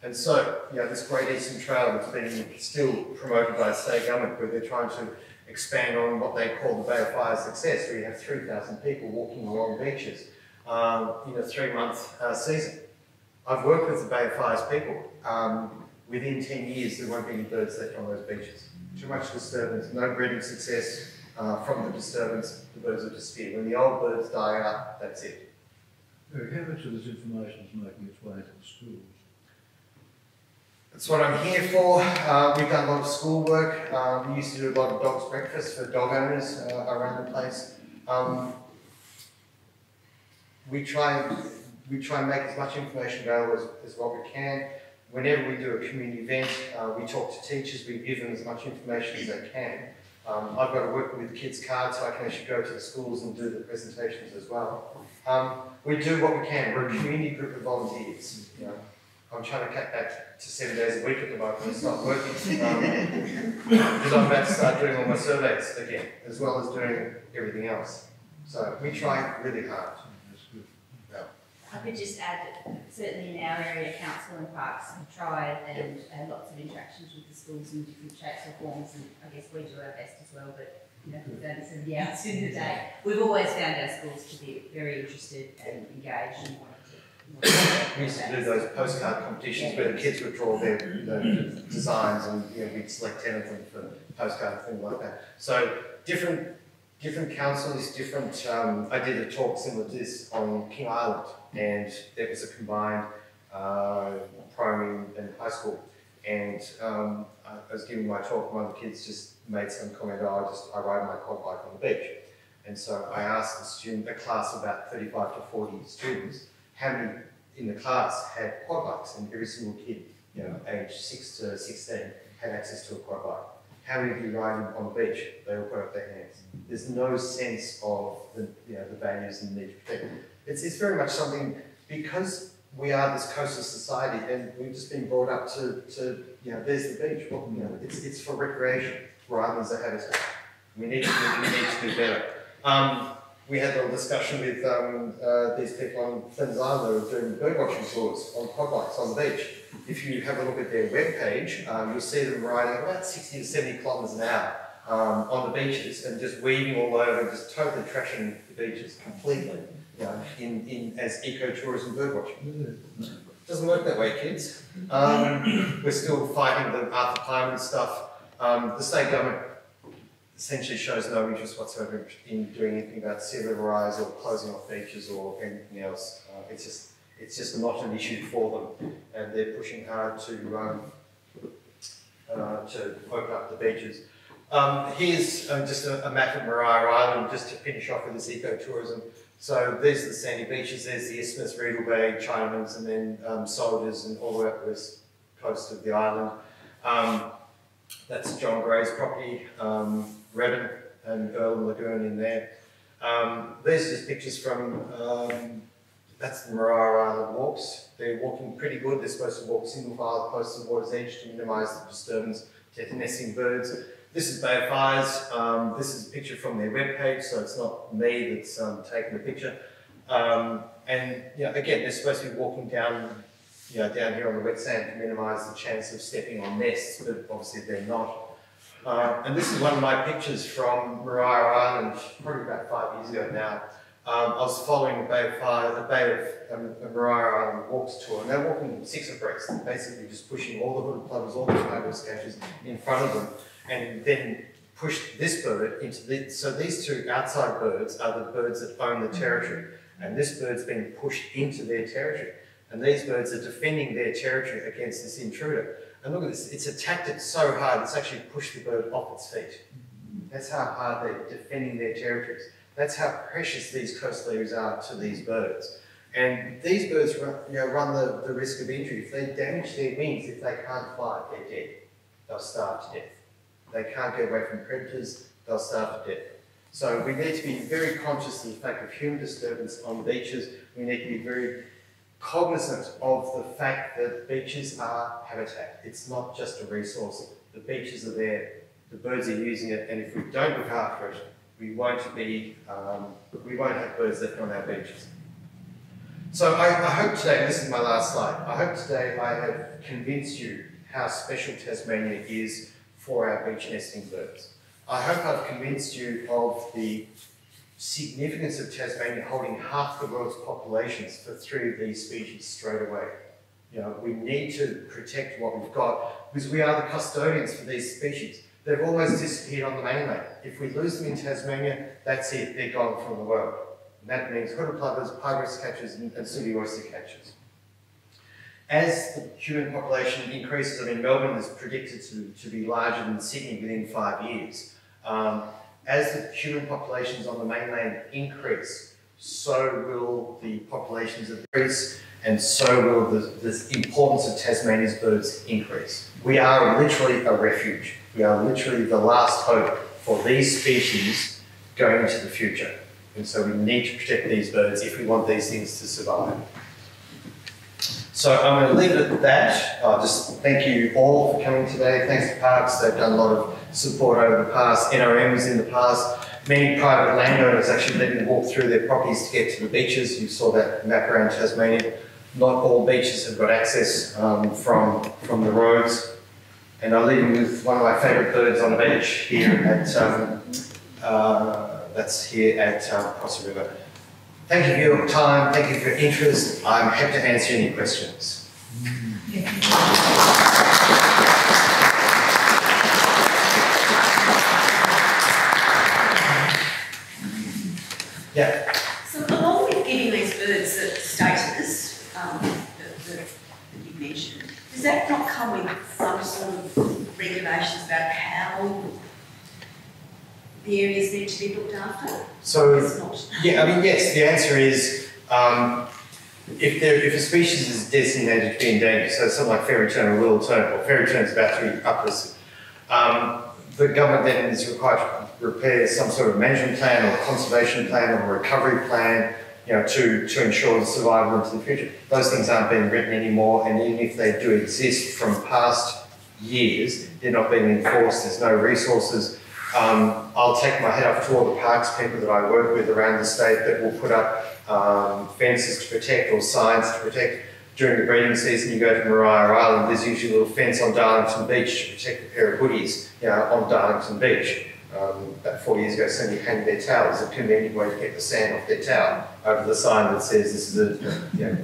And so, you know, this Great Eastern Trail that's being still promoted by the state government, where they're trying to expand on what they call the Bay of Fires success, where you have 3,000 people walking along beaches in a 3-month season. I've worked with the Bay of Fires people. Within 10 years, there won't be any birds left on those beaches. Too much disturbance, no breeding success from the disturbance, the birds are disappeared. When the old birds die out, that's it. How much of this information is making its way to the schools? That's what I'm here for. We've done a lot of schoolwork. We used to do a lot of dogs breakfast for dog owners around the place. We try and make as much information available as what we can. Whenever we do a community event, we talk to teachers, we give them as much information as they can. I've got to work with the kids' cards so I can actually go to the schools and do the presentations as well. We do what we can. We're a community group of volunteers. You know, I'm trying to cut back to 7 days a week at the moment, it's not working. Because I'm about to start doing all my surveys again, as well as doing everything else. So we try really hard. I could just add that certainly in our area, council and parks have tried and had lots of interactions with the schools in different shapes or forms, and I guess we do our best as well, but you know, we've done 70 hours in the day. We've always found our schools to be very interested and engaged and wanted to. We used to do those postcard competitions where the kids would draw their designs, and you know, we'd select 10 of them for postcards and things like that. So different councils, different, I did a talk similar to this on King Island, and there was a combined primary and high school. And I was giving my talk, one of the kids just made some comment, oh, I ride my quad bike on the beach. And so I asked a class of about 35 to 40 students, how many in the class had quad bikes? And every single kid, you know, age 6 to 16, had access to a quad bike. How many of you riding on the beach? They all put up their hands. There's no sense of the, you know, the values and the need to protect them. It's very much something, because we are this coastal society and we've just been brought up to you know, there's the beach. Well, you know, it's for recreation rather than a habitat. We need to do better. We had a little discussion with these people on Flinders Island who are doing bird watching tours on quad bikes on the beach. If you have a look at their webpage, you'll see them riding about 60 to 70 kilometres an hour on the beaches and just weaving all over and just totally trashing the beaches completely, you know, as eco-tourism birdwatching. It doesn't work that way, kids. We're still fighting the Arthur Kleiman stuff. The state government essentially shows no interest whatsoever in doing anything about sea level rise or closing off beaches or anything else. It's just not an issue for them, and they're pushing hard to open up the beaches. Here's just a map of Maria Island, just to finish off with this ecotourism. So these are the sandy beaches, there's the Isthmus, Reedal Bay, Chinamans, and then Soldiers, and all the way up the west coast of the island. That's John Gray's property, Redden and Earl and Lagoon in there. These are just pictures from, that's the Maria Island walks. They're walking pretty good. They're supposed to walk single file close to the water's edge to minimise the disturbance to nesting birds. This is Bay of Fires. This is a picture from their webpage, so it's not me that's taking the picture. And you know, again, they're supposed to be walking down, you know, down here on the wet sand to minimise the chance of stepping on nests, but obviously they're not. And this is one of my pictures from Maria Island, probably about 5 years ago now. I was following the Bay of Fire, the Bay of Maria Island walks tour, and they're walking six abreast, basically just pushing all the hooded plovers, all the Tunbridge oystercatchers in front of them, and then pushed this bird into the. So these two outside birds are the birds that own the territory, and this bird's been pushed into their territory, and these birds are defending their territory against this intruder. And look at this; it's attacked it so hard it's actually pushed the bird off its feet. That's how hard they're defending their territories. That's how precious these coastal areas are to these birds. And these birds run the risk of injury. If they damage their wings, if they can't fly, they're dead. They'll starve to death. If they can't get away from predators, they'll starve to death. So we need to be very conscious of the fact of human disturbance on beaches. We need to be very cognizant of the fact that beaches are habitat. It's not just a resource. The beaches are there, the birds are using it, and if we don't look after it, we won't have birds left on our beaches. So I hope today, this is my last slide, I hope today I have convinced you how special Tasmania is for our beach nesting birds. I hope I've convinced you of the significance of Tasmania holding half the world's populations for three of these species straight away. You know, we need to protect what we've got because we are the custodians for these species. They've almost disappeared on the mainland. If we lose them in Tasmania, that's it, they're gone from the world. And that means hooded plovers, pied oystercatchers, and sooty oystercatchers. As the human population increases, I mean, Melbourne is predicted to be larger than Sydney within 5 years. As the human populations on the mainland increase, so will the populations of Greece, and so will the importance of Tasmania's birds increase. We are literally a refuge. We are literally the last hope for these species going into the future. And so we need to protect these birds if we want these things to survive. So I'm going to leave it at that. I'll just thank you all for coming today. Thanks to Parks, they've done a lot of support over the past. NRM was in the past. Many private landowners actually let me walk through their properties to get to the beaches. You saw that map around Tasmania. Not all beaches have got access from the roads. And I'll leave you with one of my favourite birds on the beach here at Prosser River. Thank you for your time, thank you for your interest. I'm happy to answer any questions. Yeah. So along with giving these birds the status that you mentioned, does that not come with some sort of regulations about how the areas need to be looked after? So, it's not. Yeah, I mean, yes, the answer is if a species is designated to be endangered, so something like fairy tern or little tern, or fairy tern is about to be uplisted, the government then is required to prepare some sort of management plan or conservation plan or recovery plan, you know, to ensure the survival into the future. Those things aren't being written anymore, and even if they do exist from past years, they're not being enforced, there's no resources. I'll take my hat off to all the parks people that I work with around the state that will put up fences to protect or signs to protect. During the breeding season, you go to Maria Island, there's usually a little fence on Darlington Beach to protect a pair of woodies, you know, on Darlington Beach. About 4 years ago, somebody hanged their towel. There's a convenient way to get the sand off their towel over the sign that says this is a, you know,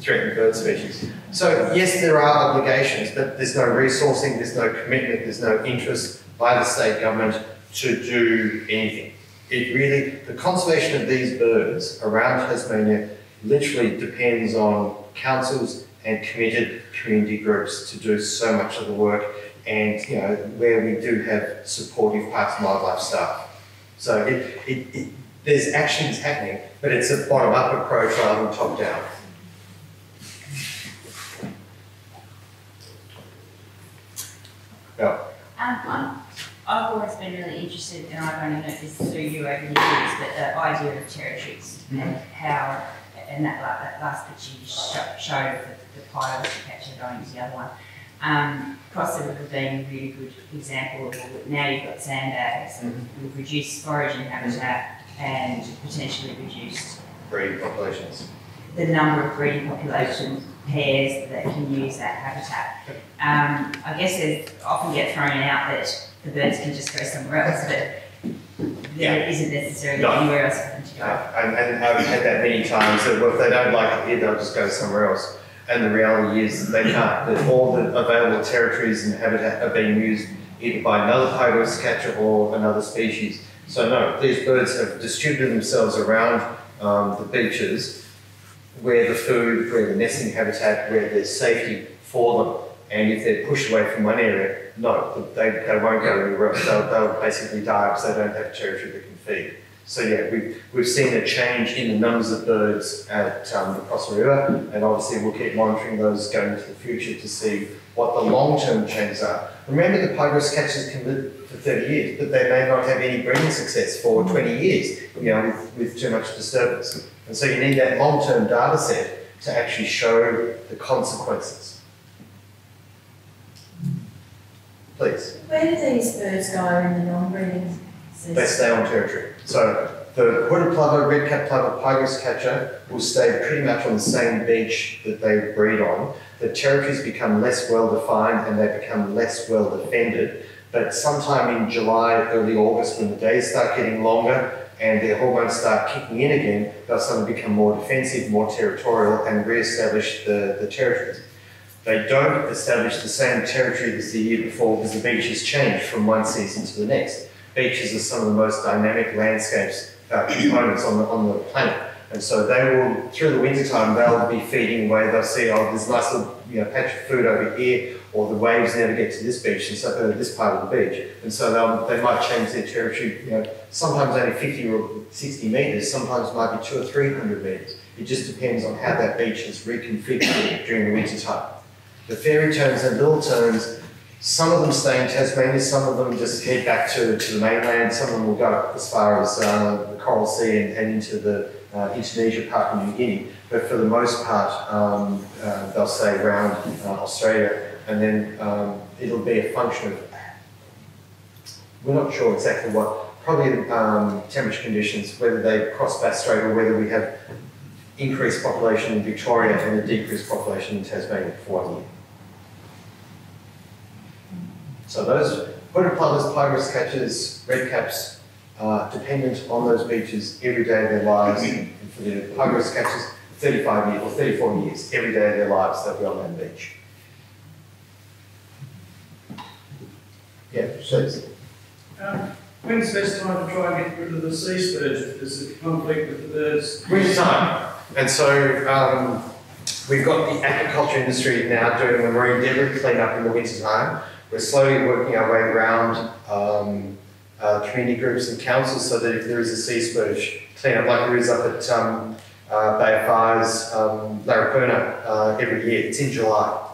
threatened bird species. So yes, there are obligations, but there's no resourcing, there's no commitment, there's no interest by the state government to do anything. It really, the conservation of these birds around Tasmania literally depends on councils and committed community groups to do so much of the work, and you know, where we do have supportive parks and wildlife staff. So there's actions happening, but it's a bottom-up approach rather than top-down. Yeah. I've always been really interested, and I've only noticed through you over the years, but the idea of territories, mm-hmm. and how, and that last picture you showed of the pied oystercatcher going to the other one, Prosser River being a really good example of all that. Now you've got sandbags, mm-hmm. and reduced foraging habitat, mm-hmm. and potentially reduced breeding populations. The number of breeding population pairs that can use that habitat. I guess it often get thrown out that the birds can just go somewhere else, but there isn't necessarily anywhere else for them to go. And I've had that many times, that well, if they don't like it here, they'll just go somewhere else. And the reality is that they can't. That all the available territories and habitat are being used either by another pied oystercatcher or another species. So no, these birds have distributed themselves around the beaches, where the food, where the nesting habitat, where there's safety for them. And if they're pushed away from one area, no, they won't go anywhere else. They'll basically die because they don't have territory that can feed. So yeah, we've seen a change in the numbers of birds at the Prosser River, and obviously we'll keep monitoring those going into the future to see what the long-term changes are. Remember, the pied oystercatchers can live for 30 years, but they may not have any breeding success for 20 years, you know, with too much disturbance. And so you need that long-term data set to actually show the consequences. Please. Where do these birds go in the non-breeding season? They stay on territory. So the hooded plover, red-capped plover, pied oystercatcher will stay pretty much on the same beach that they breed on. The territories become less well-defined and they become less well-defended. But sometime in July, early August, when the days start getting longer and their hormones start kicking in again, they'll suddenly become more defensive, more territorial, and re-establish the territories. They don't establish the same territory as the year before because the beach has changed from one season to the next. Beaches are some of the most dynamic landscapes components on the planet. And so they will, through the wintertime, they'll be feeding away. They'll see, oh, there's a nice little patch of food over here, or the waves never get to this beach, and so, this part of the beach. And so they might change their territory, sometimes only 50 or 60 metres, sometimes it might be 200 or 300 metres. It just depends on how that beach is reconfigured during the wintertime. The fairy terns and little terns, some of them stay in Tasmania, some of them just head back to the mainland, some of them will go up as far as the Coral Sea and into the Indonesia, Papua New Guinea, but for the most part they'll stay around Australia, and then it'll be a function of, we're not sure exactly what, probably temperature conditions, whether they cross back straight or whether we have increased population in Victoria and a decreased population in Tasmania for 1 year. So those hooded plovers, pied oystercatchers, red caps, dependent on those beaches every day of their lives. And for the pied oystercatchers, 35 years or 34 years, every day of their lives they'll be on that beach. Yeah, please. When's the best time to try and get rid of the sea sturgeon? There's a conflict with the birds. Winter time. And so we've got the aquaculture industry now doing the marine debris cleanup in the winter time. We're slowly working our way around community groups and councils so that if there is a sea spurge cleanup, like there is up at Bay of Fires, Larapurna, every year, it's in July.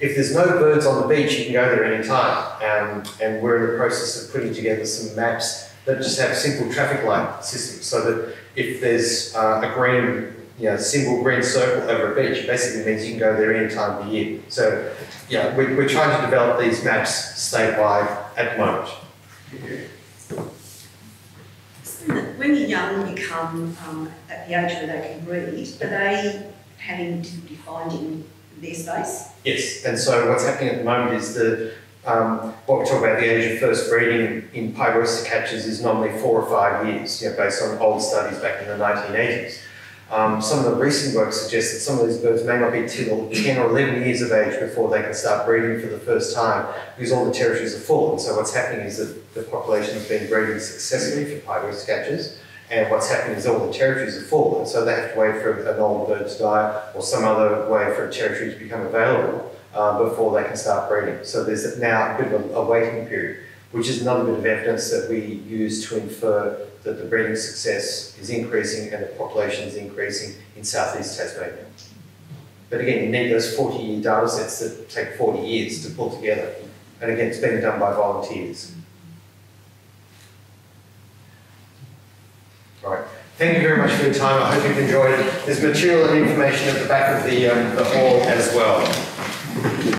If there's no birds on the beach, you can go there any time, and we're in the process of putting together some maps that just have simple traffic light systems, so that if there's a green, single green circle over a beach, it basically means you can go there any time of the year. So, yeah, we're trying to develop these maps statewide at the moment. When the young become at the age where they can read, are they having difficulty finding their space? Yes, and so what's happening at the moment is the what we talk about, the age of first breeding in pied oystercatchers is normally 4 or 5 years, based on old studies back in the 1980s. Some of the recent work suggests that some of these birds may not be till 10 or 11 years of age before they can start breeding for the first time, because all the territories are full. And so what's happening is that the population has been breeding successfully for pied oystercatchers, and what's happening is all the territories are full, and so they have to wait for an old bird to die or some other way for a territory to become available before they can start breeding. So there's now a bit of a waiting period, which is another bit of evidence that we use to infer that the breeding success is increasing and the population is increasing in southeast Tasmania. But again, you need those 40-year data sets that take 40 years to pull together. And again, it's being done by volunteers. All right. Thank you very much for your time. I hope you've enjoyed it. There's material and information at the back of the hall as well.